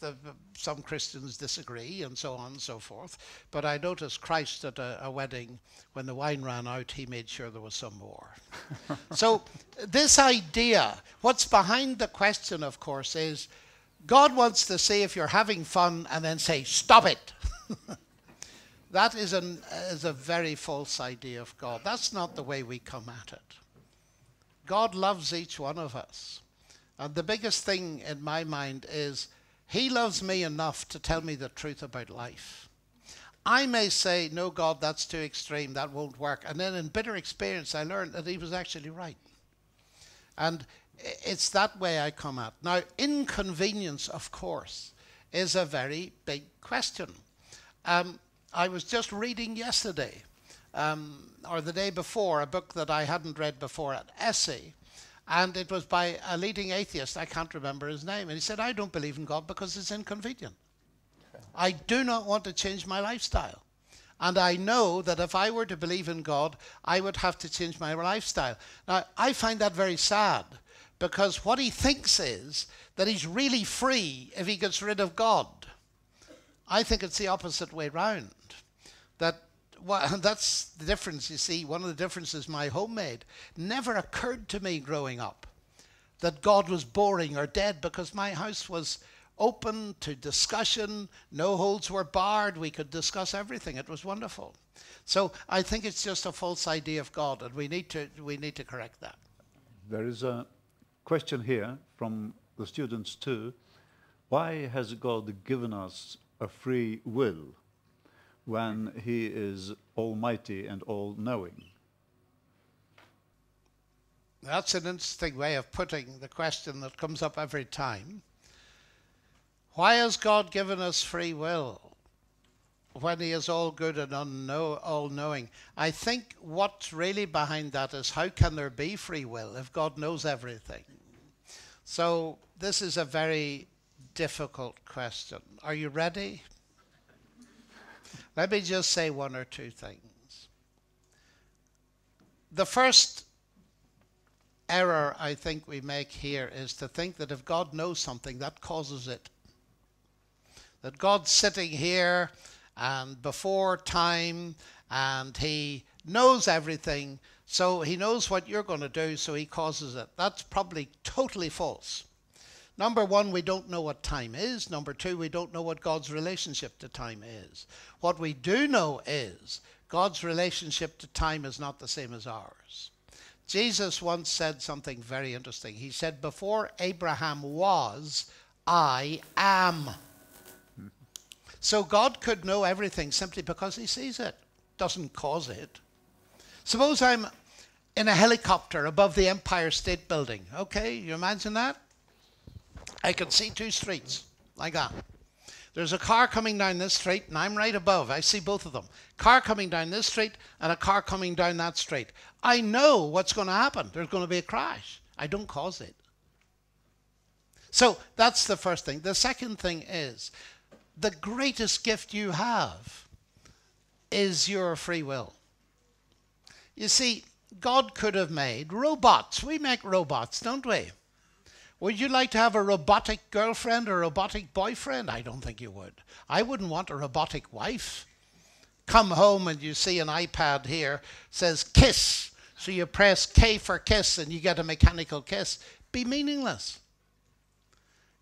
Some Christians disagree, and so on and so forth. But I noticed Christ at a wedding, when the wine ran out, he made sure there was some more. So this idea, what's behind the question, of course, is God wants to see if you're having fun and then say, stop it. That is a very false idea of God. That's not the way we come at it. God loves each one of us. And the biggest thing in my mind is he loves me enough to tell me the truth about life. I may say, no, God, that's too extreme, that won't work. And then in bitter experience, I learned that he was actually right. And it's that way I come at. Now, inconvenience, of course, is a very big question. I was just reading yesterday, or the day before, a book that I hadn't read before, an essay. And it was by a leading atheist, I can't remember his name, and he said, I don't believe in God because it's inconvenient. I do not want to change my lifestyle. And I know that if I were to believe in God, I would have to change my lifestyle. Now, I find that very sad, because what he thinks is that he's really free if he gets rid of God. I think it's the opposite way round. Well, that's the difference, you see. One of the differences my home made. Never occurred to me growing up that God was boring or dead, because my house was open to discussion. No holds were barred. We could discuss everything. It was wonderful. So I think it's just a false idea of God, and we need to correct that. There is a question here from the students too. Why has God given us a free will when he is almighty and all-knowing? That's an interesting way of putting the question that comes up every time. Why has God given us free will when he is all-good and all-knowing? I think what's really behind that is, how can there be free will if God knows everything? So this is a very difficult question. Are you ready? Let me just say one or two things. The first error I think we make here is to think that if God knows something, that causes it. That God's sitting here and before time, and he knows everything, so he knows what you're going to do, so he causes it. That's probably totally false. Number one, we don't know what time is. Number two, we don't know what God's relationship to time is. What we do know is God's relationship to time is not the same as ours. Jesus once said something very interesting. He said, before Abraham was, I am. So God could know everything simply because he sees it. Doesn't cause it. Suppose I'm in a helicopter above the Empire State Building. Okay, you imagine that? I can see two streets, like that. There's a car coming down this street, and I'm right above. I see both of them. Car coming down this street, and a car coming down that street. I know what's going to happen. There's going to be a crash. I don't cause it. So that's the first thing. The second thing is, the greatest gift you have is your free will. You see, God could have made robots. We make robots, don't we? Would you like to have a robotic girlfriend or a robotic boyfriend? I don't think you would. I wouldn't want a robotic wife. Come home and you see an iPad here, says kiss. So you press K for kiss and you get a mechanical kiss. Be meaningless.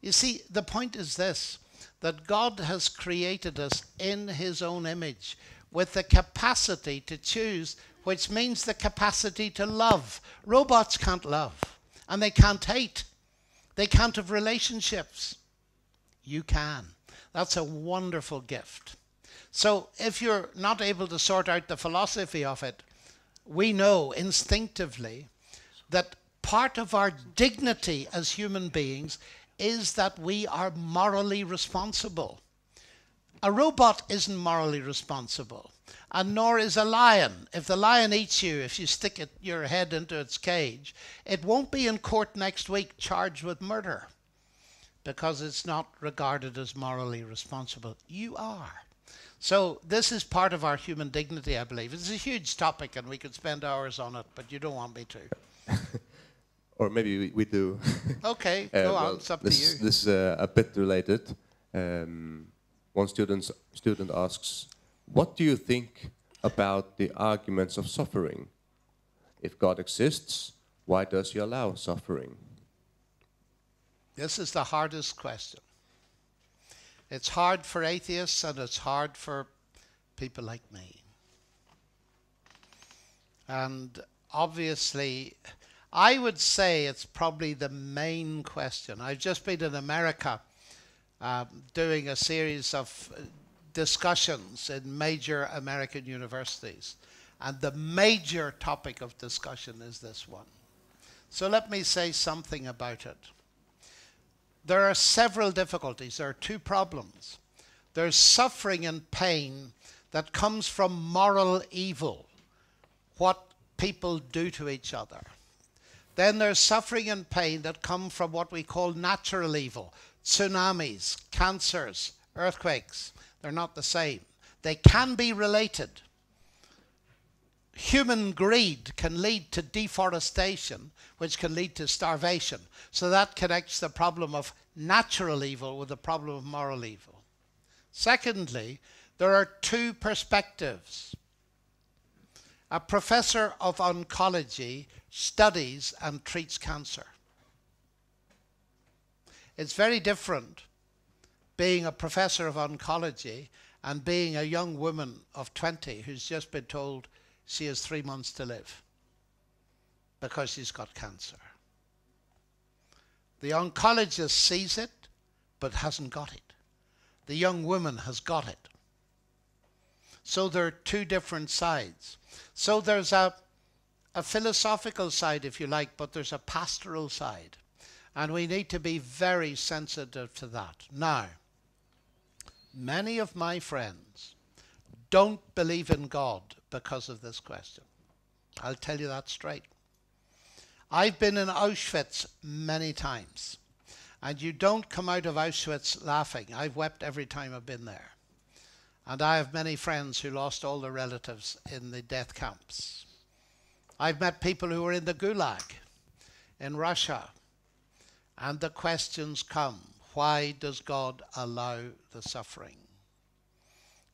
You see, the point is this, that God has created us in his own image with the capacity to choose, which means the capacity to love. Robots can't love, and they can't hate. They can't have relationships. You can. That's a wonderful gift. So if you're not able to sort out the philosophy of it, we know instinctively that part of our dignity as human beings is that we are morally responsible. A robot isn't morally responsible, and nor is a lion. If the lion eats you, if you stick your head into its cage, it won't be in court next week charged with murder. because it's not regarded as morally responsible. You are. So this is part of our human dignity, I believe. It's a huge topic, and we could spend hours on it, but you don't want me to. Or maybe we do. Okay, go on, it's up to you. This is a bit related. One student asks, what do you think about the arguments of suffering? If God exists, why does he allow suffering? This is the hardest question. It's hard for atheists, and it's hard for people like me. And obviously, I would say it's probably the main question. I've just been in America doing a series of discussions in major American universities. And the major topic of discussion is this one. So let me say something about it. There are several difficulties. There are two problems. There's suffering and pain that comes from moral evil, what people do to each other. Then there's suffering and pain that come from what we call natural evil, tsunamis, cancers, earthquakes. They're not the same. They can be related. Human greed can lead to deforestation, which can lead to starvation. So that connects the problem of natural evil with the problem of moral evil. Secondly, there are two perspectives. A professor of oncology studies and treats cancer. It's very different being a professor of oncology and being a young woman of 20 who's just been told she has 3 months to live because she's got cancer. The oncologist sees it, but hasn't got it. The young woman has got it. So there are two different sides. So there's a philosophical side, if you like, but there's a pastoral side. And we need to be very sensitive to that. Now, many of my friends don't believe in God because of this question. I'll tell you that straight. I've been in Auschwitz many times, and you don't come out of Auschwitz laughing. I've wept every time I've been there. And I have many friends who lost all their relatives in the death camps. I've met people who were in the Gulag in Russia, and the questions come, why does God allow the suffering?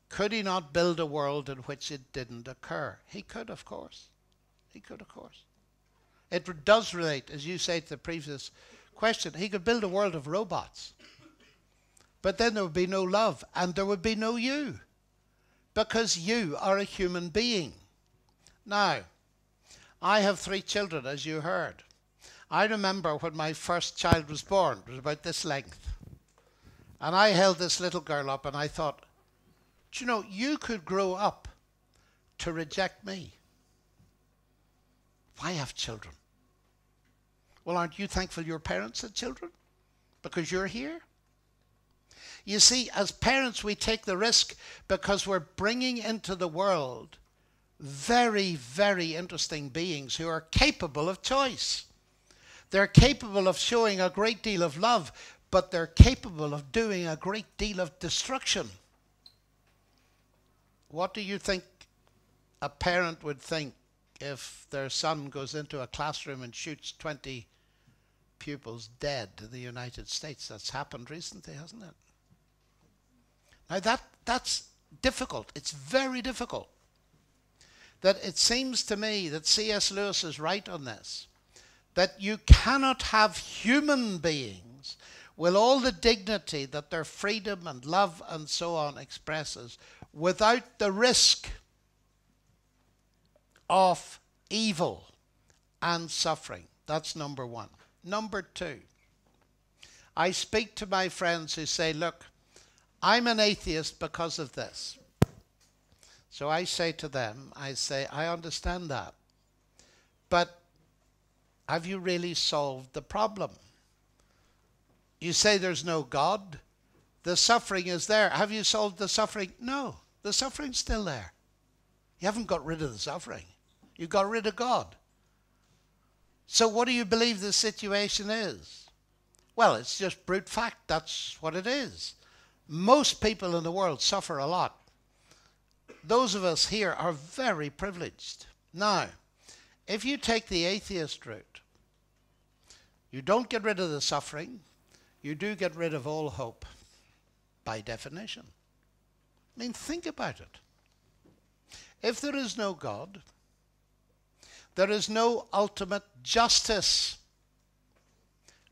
Could he not build a world in which it didn't occur? He could, of course. He could, of course. It does relate, as you say, to the previous question. He could build a world of robots. But then there would be no love, and there would be no you, because you are a human being. Now, I have 3 children, as you heard. I remember when my first child was born. It was about this length. And I held this little girl up, and I thought, you know, you could grow up to reject me. Why have children? Well, aren't you thankful your parents had children? Because you're here? You see, as parents, we take the risk because we're bringing into the world very, very interesting beings who are capable of choice. They're capable of showing a great deal of love, but they're capable of doing a great deal of destruction. What do you think a parent would think if their son goes into a classroom and shoots 20 pupils dead in the United States? That's happened recently, hasn't it? Now that's difficult. It's very difficult. That it seems to me that C.S. Lewis is right on this, that you cannot have human beings with all the dignity that their freedom and love and so on expresses without the risk of evil and suffering. That's number one. Number two, I speak to my friends who say, look, I'm an atheist because of this. So I say to them, I understand that. But have you really solved the problem? You say there's no God. The suffering is there. Have you solved the suffering? No. The suffering's still there. You haven't got rid of the suffering. You got rid of God. So what do you believe the situation is? Well, it's just brute fact. That's what it is. Most people in the world suffer a lot. Those of us here are very privileged. Now, if you take the atheist route, you don't get rid of the suffering. You do get rid of all hope, by definition. I mean, think about it. If there is no God, there is no ultimate justice.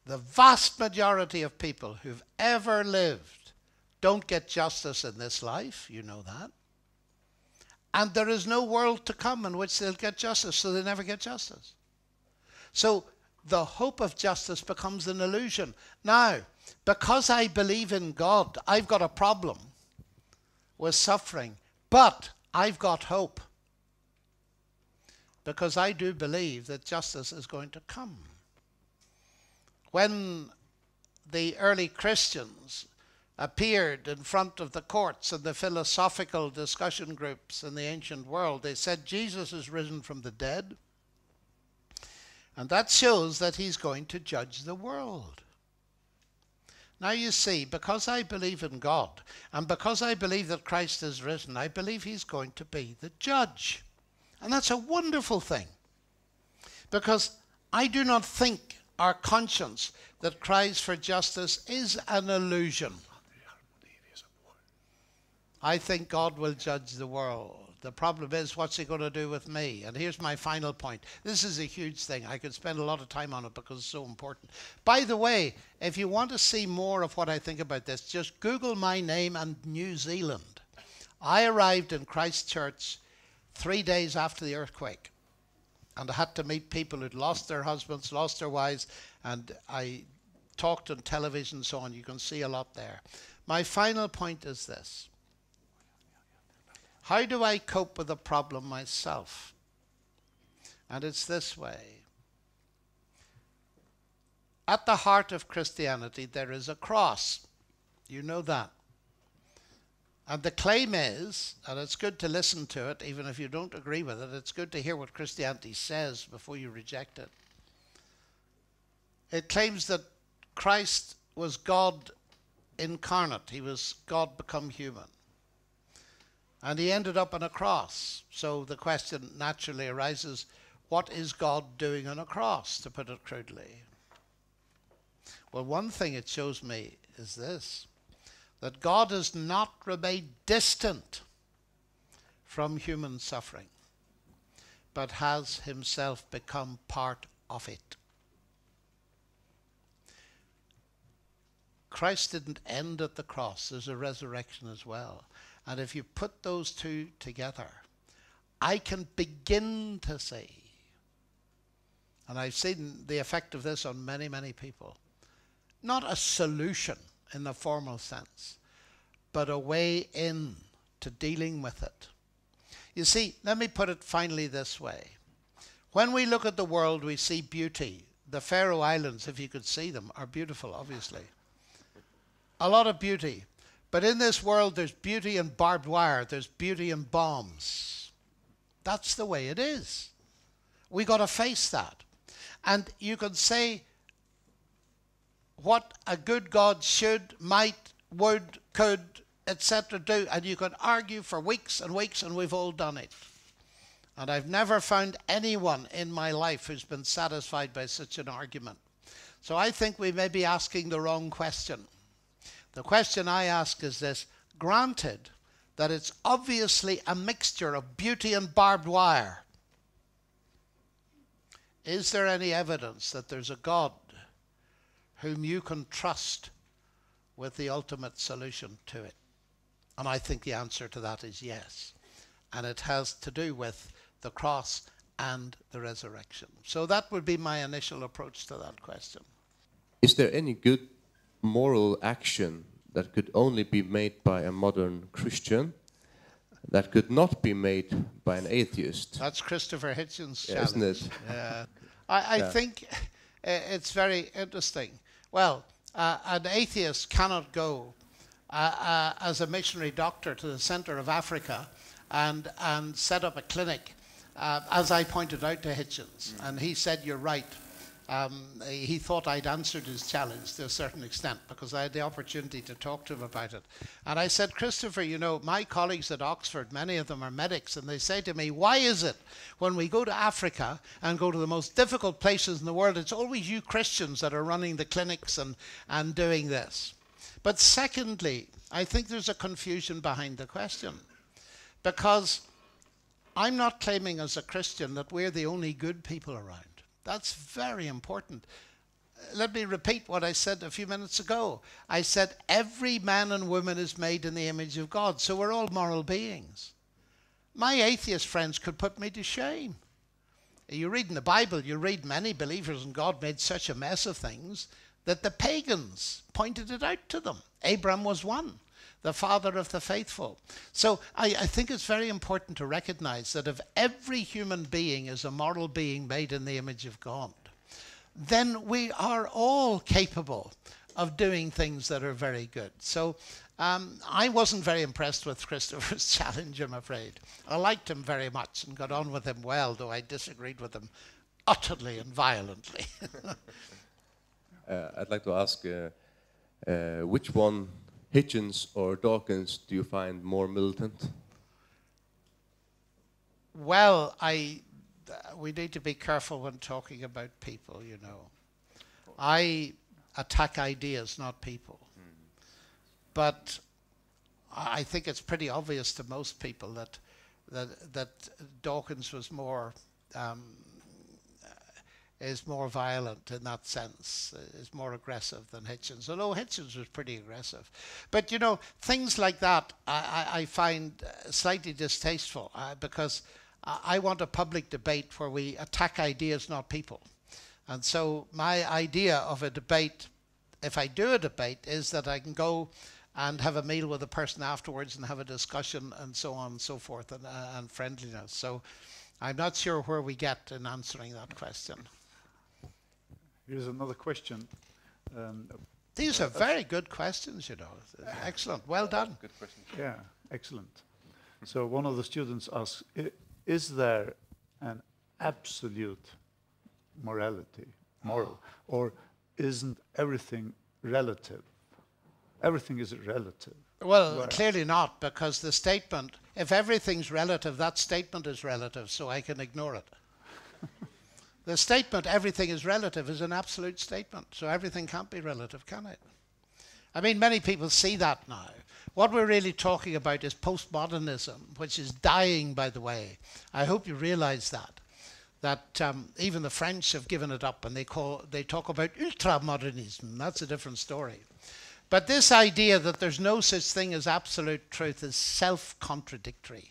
The vast majority of people who've ever lived don't get justice in this life, you know that. And there is no world to come in which they'll get justice, so they never get justice. So the hope of justice becomes an illusion. Now, because I believe in God, I've got a problem with suffering, but I've got hope. Because I do believe that justice is going to come. When the early Christians appeared in front of the courts and the philosophical discussion groups in the ancient world, they said Jesus is risen from the dead, and that shows that he's going to judge the world. Now you see, because I believe in God, and because I believe that Christ is risen, I believe he's going to be the judge. And that's a wonderful thing, because I do not think our conscience that cries for justice is an illusion. I think God will judge the world. The problem is, what's he going to do with me? And here's my final point. This is a huge thing. I could spend a lot of time on it because it's so important. By the way, if you want to see more of what I think about this, just Google my name and New Zealand. I arrived in Christchurch 3 days after the earthquake, and I had to meet people who'd lost their husbands, lost their wives, and I talked on television and so on. You can see a lot there. My final point is this. How do I cope with the problem myself? And it's this way. At the heart of Christianity, there is a cross. You know that. And the claim is, and it's good to listen to it, even if you don't agree with it, it's good to hear what Christianity says before you reject it. It claims that Christ was God incarnate. He was God become human. And he ended up on a cross. So the question naturally arises, what is God doing on a cross, to put it crudely? Well, one thing it shows me is this. That God has not remained distant from human suffering, but has himself become part of it. Christ didn't end at the cross. There's a resurrection as well. And if you put those two together, I can begin to see, and I've seen the effect of this on many, many people, not a solution in the formal sense, but a way in to dealing with it. You see, let me put it finally this way. When we look at the world, we see beauty. The Faroe Islands, if you could see them, are beautiful, obviously. A lot of beauty. But in this world, there's beauty in barbed wire. There's beauty in bombs. That's the way it is. We've got to face that. And you can say what a good God should, might, would, could, etc. do. And you can argue for weeks and weeks, and we've all done it. And I've never found anyone in my life who's been satisfied by such an argument. So I think we may be asking the wrong question. The question I ask is this, granted that it's obviously a mixture of beauty and barbed wire, is there any evidence that there's a God whom you can trust with the ultimate solution to it? And I think the answer to that is yes. And it has to do with the cross and the resurrection. So that would be my initial approach to that question. Is there any good moral action that could only be made by a modern Christian, that could not be made by an atheist? That's Christopher Hitchens' challenge. Isn't it? Yeah. I think it's very interesting. Well, an atheist cannot go as a missionary doctor to the center of Africa and set up a clinic, as I pointed out to Hitchens. Mm. And he said, you're right. He thought I'd answered his challenge to a certain extent because I had the opportunity to talk to him about it. And I said, Christopher, you know, my colleagues at Oxford, many of them are medics, and they say to me, why is it when we go to Africa and go to the most difficult places in the world, it's always you Christians that are running the clinics and doing this? But secondly, I think there's a confusion behind the question, because I'm not claiming as a Christian that we're the only good people around. That's very important. Let me repeat what I said a few minutes ago. I said every man and woman is made in the image of God, so we're all moral beings. My atheist friends could put me to shame. You read in the Bible, you read many believers in God made such a mess of things that the pagans pointed it out to them. Abraham was one, the father of the faithful. So I think it's very important to recognize that if every human being is a moral being made in the image of God, then we are all capable of doing things that are very good. So I wasn't very impressed with Christopher's challenge, I'm afraid. I liked him very much and got on with him well, though I disagreed with him utterly and violently. I'd like to ask which one, Hitchens or Dawkins, do you find more militant? Well, we need to be careful when talking about people, you know. I attack ideas, not people. Mm. But I think it's pretty obvious to most people that Dawkins was more is more violent in that sense, is more aggressive than Hitchens, although Hitchens was pretty aggressive. But, you know, things like that I find slightly distasteful because I want a public debate where we attack ideas, not people. And so my idea of a debate, if I do a debate, is that I can go and have a meal with a person afterwards and have a discussion and so on and so forth, and friendliness. So I'm not sure where we get in answering that question. Here's another question. These are very good questions, you know. Excellent. Well done. Good question. Yeah, excellent. So one of the students asks, is there an absolute moral, or isn't everything relative? Everything is relative. Well, where? Clearly not, because the statement, if everything's relative, that statement is relative, so I can ignore it. The statement, everything is relative, is an absolute statement. So everything can't be relative, can it? I mean, many people see that now. What we're really talking about is postmodernism, which is dying, by the way. I hope you realize that even the French have given it up, and they talk about ultramodernism. That's a different story. But this idea that there's no such thing as absolute truth is self-contradictory.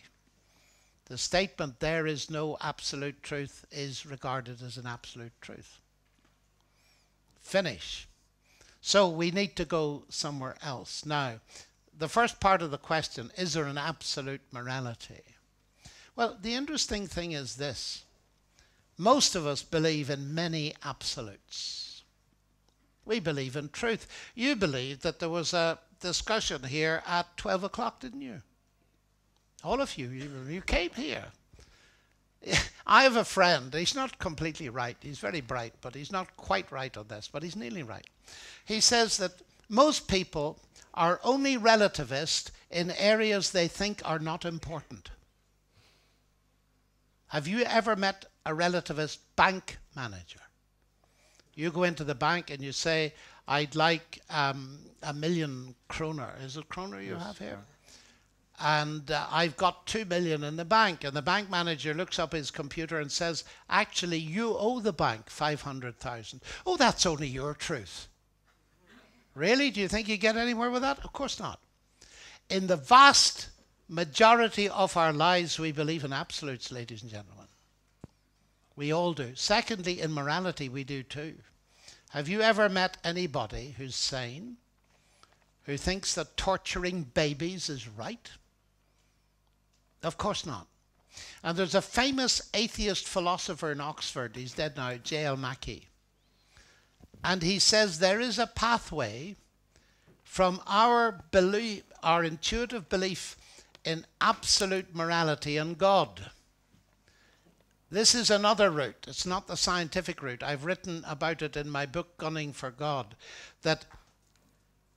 The statement, there is no absolute truth, is regarded as an absolute truth. Finish. So we need to go somewhere else. Now, the first part of the question, is there an absolute morality? Well, the interesting thing is this. Most of us believe in many absolutes. We believe in truth. You believed that there was a discussion here at 12 o'clock, didn't you? All of you, you came here. I have a friend, he's not completely right, he's very bright, but he's not quite right on this, but he's nearly right. He says that most people are only relativist in areas they think are not important. Have you ever met a relativist bank manager? You go into the bank and you say, I'd like £1 million kroner. Is it kroner you have here? And I've got $2 million in the bank. And the bank manager looks up his computer and says, actually, you owe the bank 500,000. Oh, that's only your truth. Really? Do you think you get anywhere with that? Of course not. In the vast majority of our lives, we believe in absolutes, ladies and gentlemen. We all do. Secondly, in morality, we do too. Have you ever met anybody who's sane, who thinks that torturing babies is right? Of course not. And there's a famous atheist philosopher in Oxford, he's dead now, J.L. Mackie. And he says there is a pathway from our intuitive belief in absolute morality and God. This is another route. It's not the scientific route. I've written about it in my book, Gunning for God, that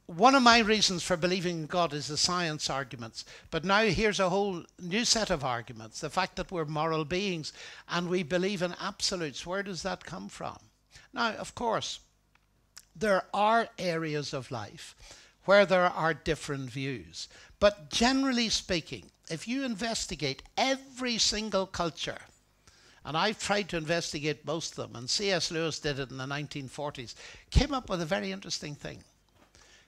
one of my reasons for believing in God is the science arguments. But now here's a whole new set of arguments. The fact that we're moral beings and we believe in absolutes. Where does that come from? Now, of course, there are areas of life where there are different views. But generally speaking, if you investigate every single culture, and I've tried to investigate most of them, and C.S. Lewis did it in the 1940s, came up with a very interesting thing.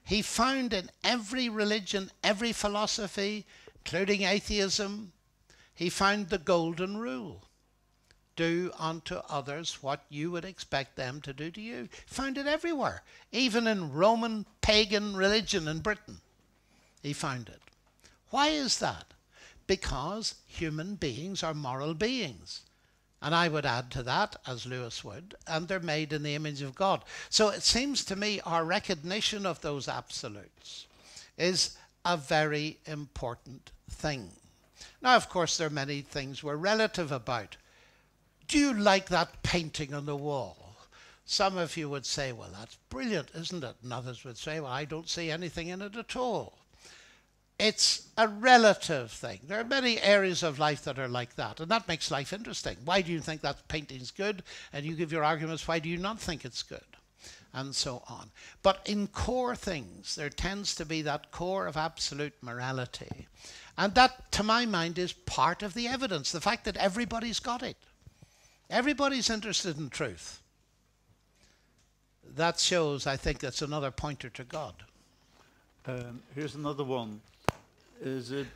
He found in every religion, every philosophy, including atheism, he found the golden rule. Do unto others what you would expect them to do to you. Found it everywhere, even in Roman pagan religion in Britain. He found it. Why is that? Because human beings are moral beings. And I would add to that, as Lewis would, and they're made in the image of God. So it seems to me our recognition of those absolutes is a very important thing. Now, of course, there are many things we're relative about. Do you like that painting on the wall? Some of you would say, well, that's brilliant, isn't it? And others would say, well, I don't see anything in it at all. It's a relative thing. There are many areas of life that are like that, and that makes life interesting. Why do you think that painting's good? And you give your arguments, why do you not think it's good? And so on. But in core things, there tends to be that core of absolute morality. And that, to my mind, is part of the evidence, the fact that everybody's got it. Everybody's interested in truth. That shows, I think, that's another pointer to God. Here's another one. Is it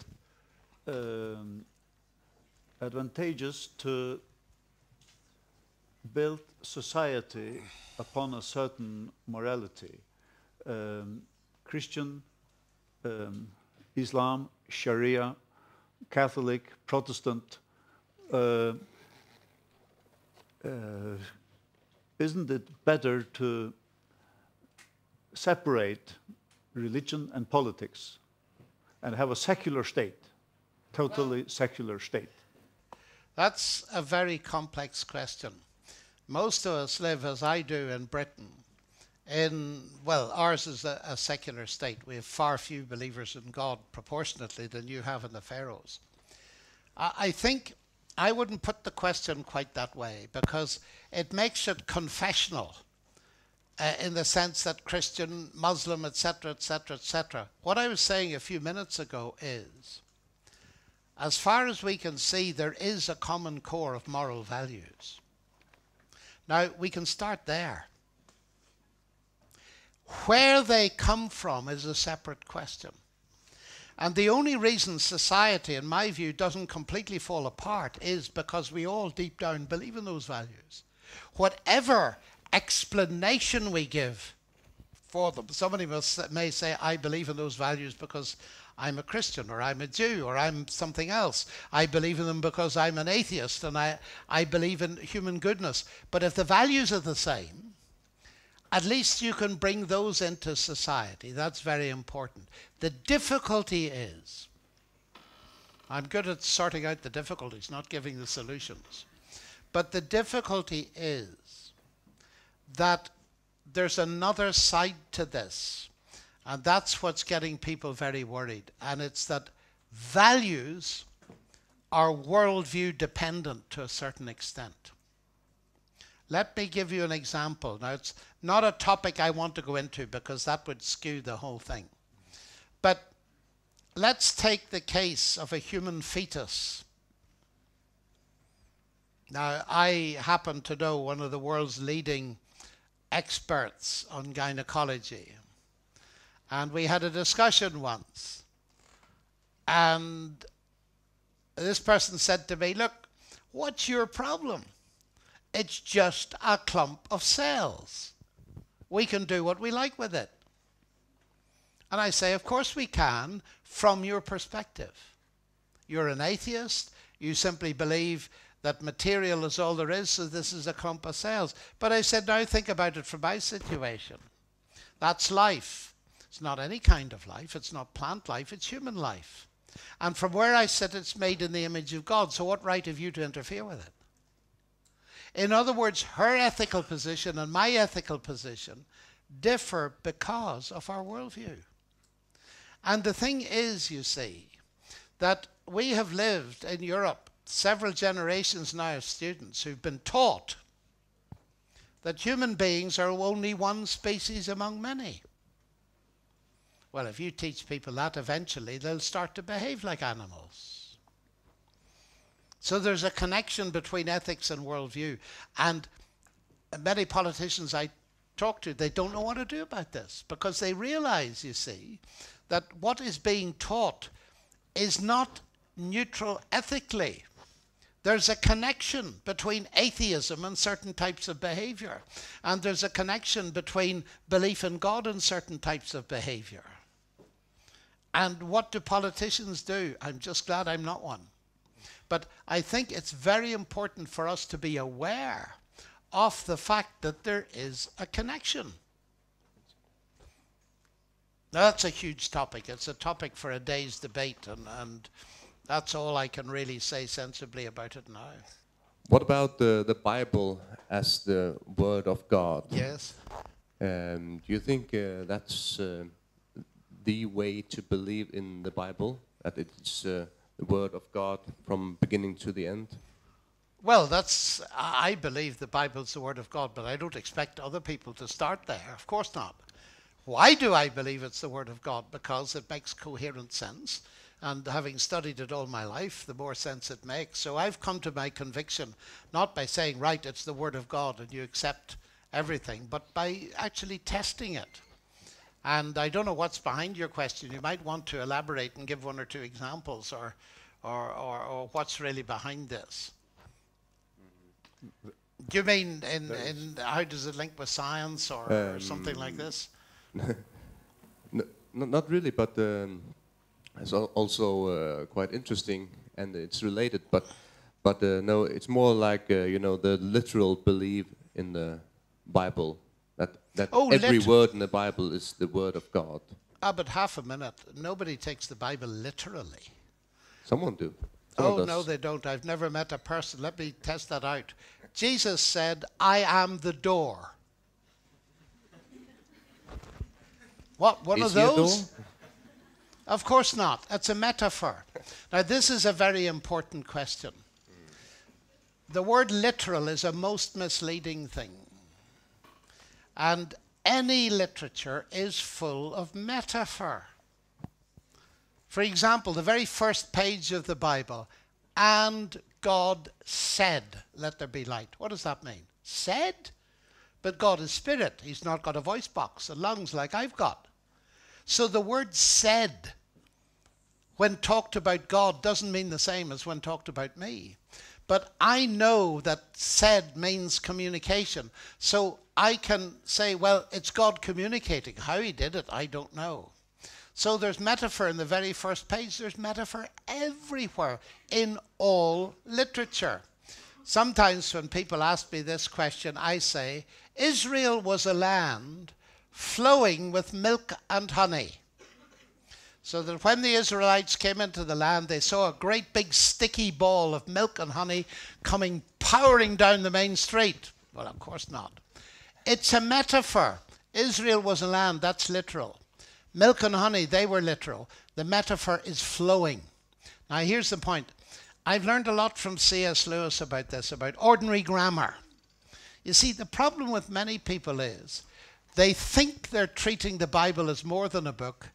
advantageous to build society upon a certain morality? Christian, Islam, Sharia, Catholic, Protestant. Isn't it better to separate religion and politics and have a secular state, totally secular state? That's a very complex question. Most of us live, as I do, in Britain. Well, ours is a secular state. We have far fewer believers in God proportionately than you have in the Pharaohs. I think I wouldn't put the question quite that way, because it makes it confessional. In the sense that Christian, Muslim, etc., etc., etc. What I was saying a few minutes ago is, as far as we can see, there is a common core of moral values. Now, we can start there. Where they come from is a separate question. And the only reason society, in my view, doesn't completely fall apart is because we all deep down believe in those values. Whatever explanation we give for them. Somebody may say, I believe in those values because I'm a Christian, or I'm a Jew, or I'm something else. I believe in them because I'm an atheist, and I believe in human goodness. But if the values are the same, at least you can bring those into society. That's very important. The difficulty is, I'm good at sorting out the difficulties, not giving the solutions. But the difficulty is that there's another side to this, and that's what's getting people very worried, and it's that values are worldview dependent to a certain extent. Let me give you an example. Now, it's not a topic I want to go into because that would skew the whole thing, but let's take the case of a human fetus. Now, I happen to know one of the world's leading experts on gynecology, and we had a discussion once, and this person said to me, look, what's your problem? It's just a clump of cells. We can do what we like with it. And I say, of course we can, from your perspective. You're an atheist. You simply believe that material is all there is, so this is a clump of cells. But I said, now think about it from my situation. That's life. It's not any kind of life. It's not plant life. It's human life. And from where I sit, it's made in the image of God. So what right have you to interfere with it? In other words, her ethical position and my ethical position differ because of our worldview. And the thing is, you see, that we have lived in Europe several generations now of students who've been taught that human beings are only one species among many. Well, if you teach people that, eventually they'll start to behave like animals. So there's a connection between ethics and worldview. And many politicians I talk to, they don't know what to do about this, because they realize, you see, that what is being taught is not neutral ethically. There's a connection between atheism and certain types of behavior, and there's a connection between belief in God and certain types of behavior. And what do politicians do? I'm just glad I'm not one. But I think it's very important for us to be aware of the fact that there is a connection. Now, that's a huge topic. It's a topic for a day's debate, and that's all I can really say sensibly about it now. What about the Bible as the Word of God? Yes. Do you think that's the way to believe in the Bible, that it's the Word of God from beginning to the end? Well, that's, I believe the Bible's the Word of God, but I don't expect other people to start there. Of course not. Why do I believe it's the Word of God? Because it makes coherent sense. And having studied it all my life, the more sense it makes. So I've come to my conviction, not by saying, right, it's the Word of God and you accept everything, but by actually testing it. And I don't know what's behind your question. You might want to elaborate and give one or two examples, or what's really behind this. Do you mean in how does it link with science or something like this? No, not really, but it's also quite interesting, and it's related. But no, it's more like you know, the literal belief in the Bible, that every word in the Bible is the Word of God. Ah, but half a minute. Nobody takes the Bible literally. Someone do. Someone does. No, they don't. I've never met a person. Let me test that out. Jesus said, "I am the door." What, one of those? Of course not. It's a metaphor. Now, this is a very important question. The word literal is a most misleading thing. And any literature is full of metaphor. For example, the very first page of the Bible, and God said, let there be light. What does that mean? Said? But God is spirit. He's not got a voice box and lungs like I've got. So the word said, when talked about God, doesn't mean the same as when talked about me. But I know that said means communication. So I can say, well, it's God communicating. How he did it, I don't know. So there's metaphor in the very first page. There's metaphor everywhere in all literature. Sometimes when people ask me this question, I say, Israel was a land flowing with milk and honey. So that when the Israelites came into the land, they saw a great big sticky ball of milk and honey coming, powering down the main street. Well, of course not. It's a metaphor. Israel was a land, that's literal. Milk and honey, they were literal. The metaphor is flowing. Now, here's the point. I've learned a lot from C.S. Lewis about this, about ordinary grammar. You see, the problem with many people is they think they're treating the Bible as more than a book,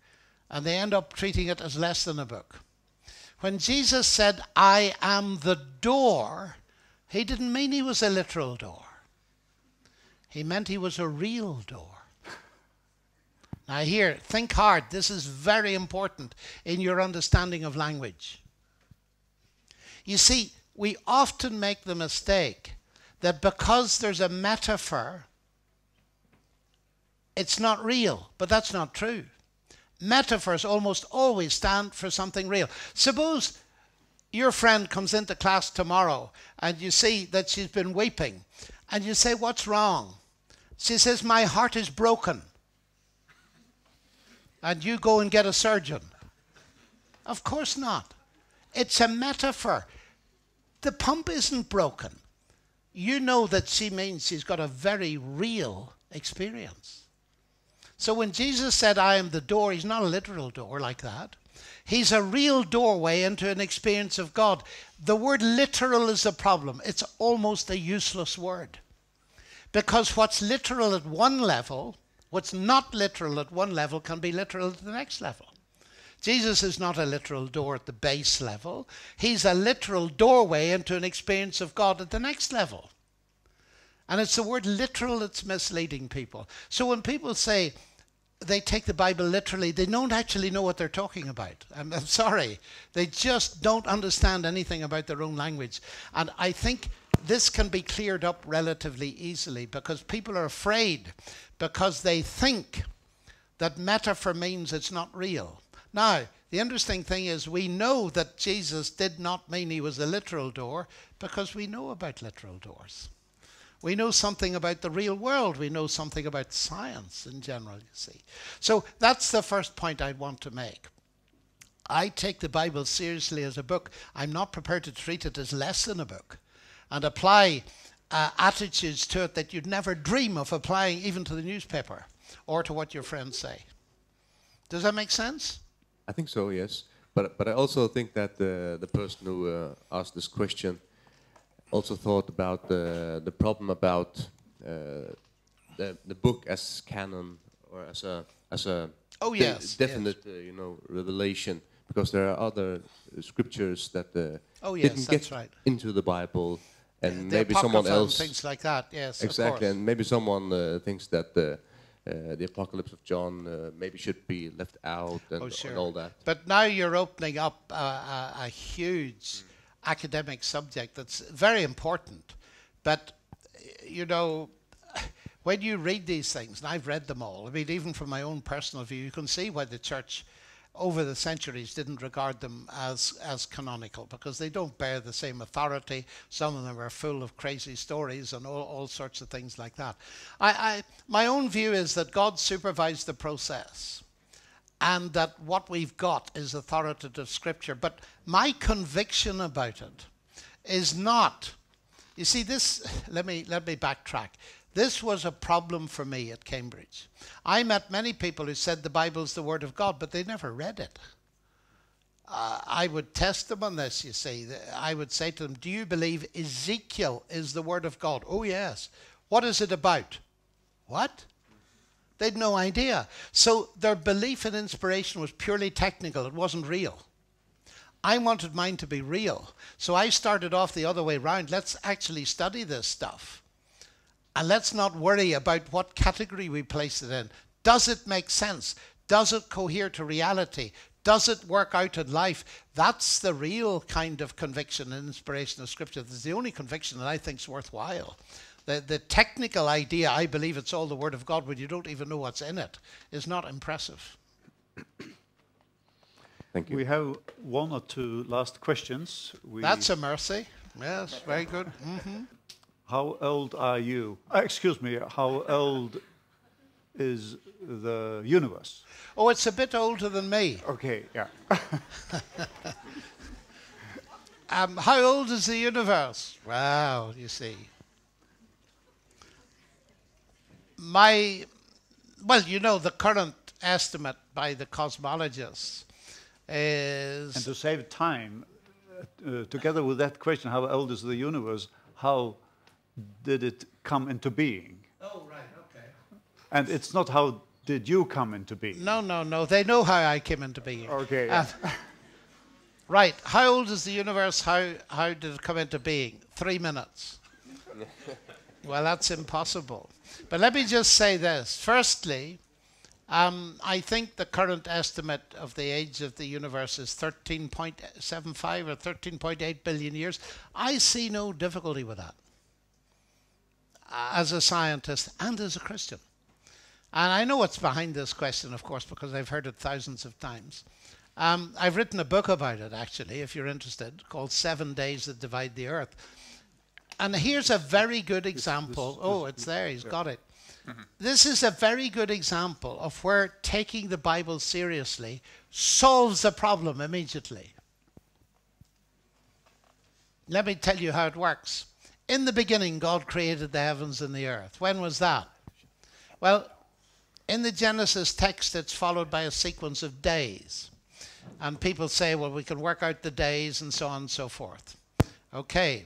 and they end up treating it as less than a book. When Jesus said, I am the door, he didn't mean he was a literal door. He meant he was a real door. Now here, think hard. This is very important in your understanding of language. You see, we often make the mistake that because there's a metaphor, it's not real, but that's not true. Metaphors almost always stand for something real. Suppose your friend comes into class tomorrow and you see that she's been weeping, and you say, what's wrong? She says, my heart is broken. And you go and get a surgeon. Of course not. It's a metaphor. The pump isn't broken. you know that she means she's got a very real experience. So when Jesus said, I am the door, he's not a literal door like that. He's a real doorway into an experience of God. The word literal is a problem. It's almost a useless word. Because what's literal at one level, what's not literal at one level can be literal at the next level. Jesus is not a literal door at the base level. He's a literal doorway into an experience of God at the next level. And it's the word literal that's misleading people. So when people say they take the Bible literally, they don't actually know what they're talking about. I'm sorry. They just don't understand anything about their own language. And I think this can be cleared up relatively easily because people are afraid because they think that metaphor means it's not real. Now, the interesting thing is we know that Jesus did not mean he was a literal door because we know about literal doors. We know something about the real world. We know something about science in general, you see. So that's the first point I want to make. I take the Bible seriously as a book. I'm not prepared to treat it as less than a book and apply attitudes to it that you'd never dream of applying even to the newspaper or to what your friends say. Does that make sense? I think so, yes. But I also think that the person who asked this question also thought about the problem about the book as canon or as a definite you know, revelation, because there are other scriptures that didn't get into the Bible, and maybe someone else things like that. Yes, exactly. And maybe someone thinks that the Apocalypse of John maybe should be left out and, and all that. But now you're opening up a huge academic subject that's very important. But, you know, when you read these things, and I've read them all, I mean, even from my own personal view, you can see why the church over the centuries didn't regard them as canonical, because they don't bear the same authority. Some of them are full of crazy stories and all sorts of things like that. My own view is that God supervised the process, and that what we've got is authoritative scripture. But my conviction about it is not, you see this, let me backtrack. This was a problem for me at Cambridge. I met many people who said the Bible's the word of God, but they never read it. I would test them on this, you see. I would say to them, do you believe Ezekiel is the word of God? Oh yes. What is it about? What? They'd no idea. So their belief in inspiration was purely technical. It wasn't real. I wanted mine to be real. So I started off the other way around. Let's actually study this stuff. And let's not worry about what category we place it in. Does it make sense? Does it cohere to reality? Does it work out in life? That's the real kind of conviction and inspiration of Scripture. That's the only conviction that I think is worthwhile. The technical idea, I believe it's all the Word of God, when you don't even know what's in it, is not impressive. Thank you. We have one or two last questions. That's a mercy. Yes, very good. Mm-hmm. How old are you? Excuse me, how old is the universe? Oh, it's a bit older than me. Okay, yeah. How old is the universe? Wow, you see. Well, you know, the current estimate by the cosmologists is... And to save time, together with that question, how old is the universe, how did it come into being? Oh, right, okay. And it's not how did you come into being. No, no, no, they know how I came into being. Okay. Right, how old is the universe, how did it come into being? 3 minutes. Well, that's impossible. But let me just say this. Firstly, I think the current estimate of the age of the universe is 13.75 or 13.8 billion years. I see no difficulty with that as a scientist and as a Christian. And I know what's behind this question, of course, because I've heard it thousands of times. I've written a book about it, actually, if you're interested, called 7 Days That Divide the Earth. And here's a very good example. Oh, it's there. He's got it. This is a very good example of where taking the Bible seriously solves the problem immediately. Let me tell you how it works. In the beginning, God created the heavens and the earth. When was that? Well, in the Genesis text, it's followed by a sequence of days. And people say, well, we can work out the days and so on and so forth. Okay.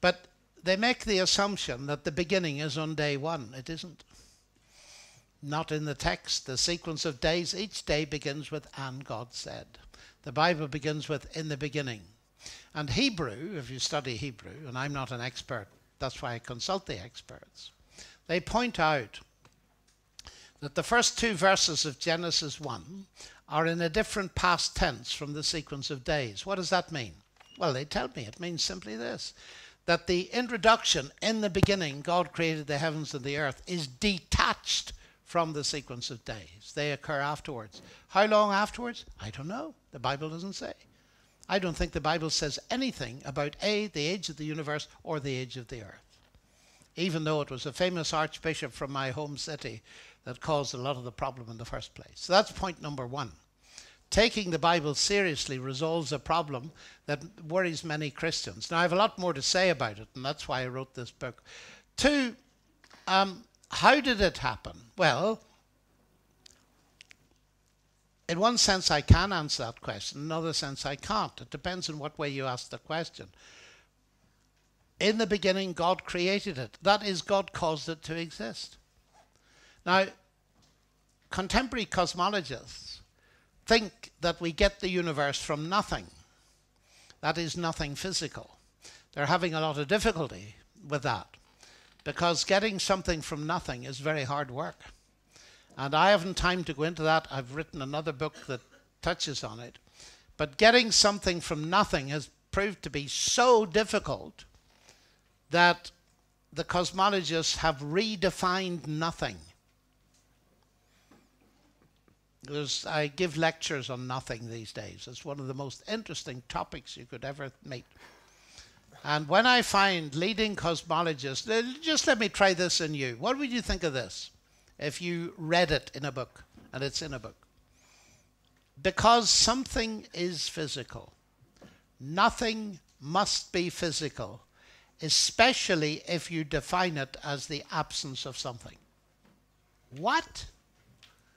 But they make the assumption that the beginning is on day one. It isn't. Not in the text. The sequence of days, each day begins with "and God said." The Bible begins with "in the beginning." And Hebrew, if you study Hebrew, and I'm not an expert, that's why I consult the experts, they point out that the first two verses of Genesis 1 are in a different past tense from the sequence of days. What does that mean? Well, they tell me it means simply this, that the introduction, "in the beginning, God created the heavens and the earth," is detached from the sequence of days. They occur afterwards. How long afterwards? I don't know. The Bible doesn't say. I don't think the Bible says anything about A, the age of the universe, or the age of the earth. Even though it was a famous archbishop from my home city that caused a lot of the problem in the first place. So that's point number one. Taking the Bible seriously resolves a problem that worries many Christians. Now, I have a lot more to say about it, and that's why I wrote this book. Two, how did it happen? Well, in one sense, I can answer that question. In another sense, I can't. It depends on what way you ask the question. In the beginning, God created it. That is, God caused it to exist. Now, contemporary cosmologists think that we get the universe from nothing. That is, nothing physical. They're having a lot of difficulty with that, because getting something from nothing is very hard work. And I haven't time to go into that. I've written another book that touches on it. But getting something from nothing has proved to be so difficult that the cosmologists have redefined nothing. I give lectures on nothing these days. It's one of the most interesting topics you could ever meet. And when I find leading cosmologists, just let me try this in you. What would you think of this? If you read it in a book, and it's in a book. Because something is physical, nothing must be physical, especially if you define it as the absence of something. What?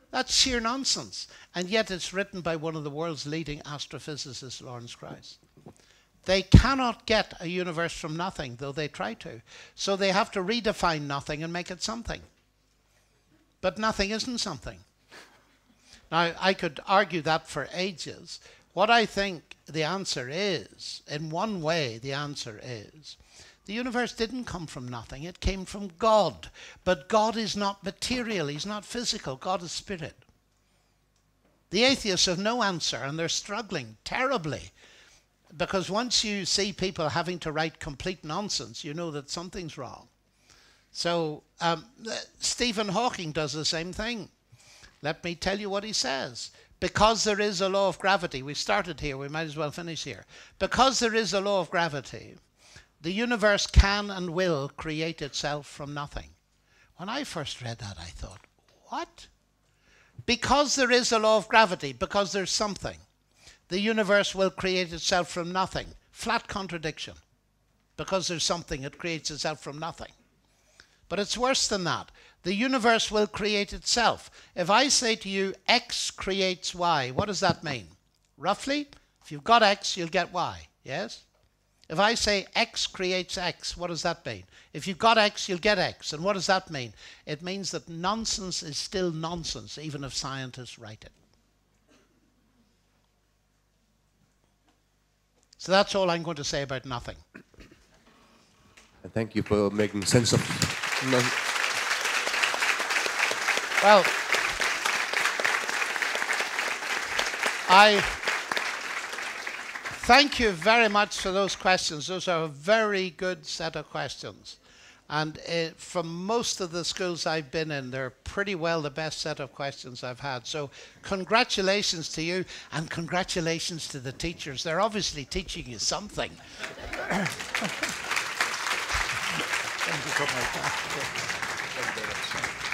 That's sheer nonsense. And yet it's written by one of the world's leading astrophysicists, Lawrence Krauss. They cannot get a universe from nothing, though they try to. So they have to redefine nothing and make it something. But nothing isn't something. Now, I could argue that for ages. What I think the answer is, in one way the answer is, the universe didn't come from nothing. It came from God. But God is not material. He's not physical. God is spirit. The atheists have no answer, and they're struggling terribly. Because once you see people having to write complete nonsense, you know that something's wrong. So Stephen Hawking does the same thing. Let me tell you what he says. Because there is a law of gravity, we started here, we might as well finish here. Because there is a law of gravity, the universe can and will create itself from nothing. When I first read that, I thought, what? Because there is a law of gravity, because there's something, the universe will create itself from nothing. Flat contradiction. Because there's something, it creates itself from nothing. But it's worse than that. The universe will create itself. If I say to you, X creates Y, what does that mean? Roughly, if you've got X, you'll get Y, yes? If I say X creates X, what does that mean? If you've got X, you'll get X. And what does that mean? It means that nonsense is still nonsense, even if scientists write it. So that's all I'm going to say about nothing. Thank you for making sense of... Well, I thank you very much for those questions. Those are a very good set of questions. And from most of the schools I've been in, they're pretty well the best set of questions I've had. So congratulations to you, and congratulations to the teachers. They're obviously teaching you something. Thank you so much.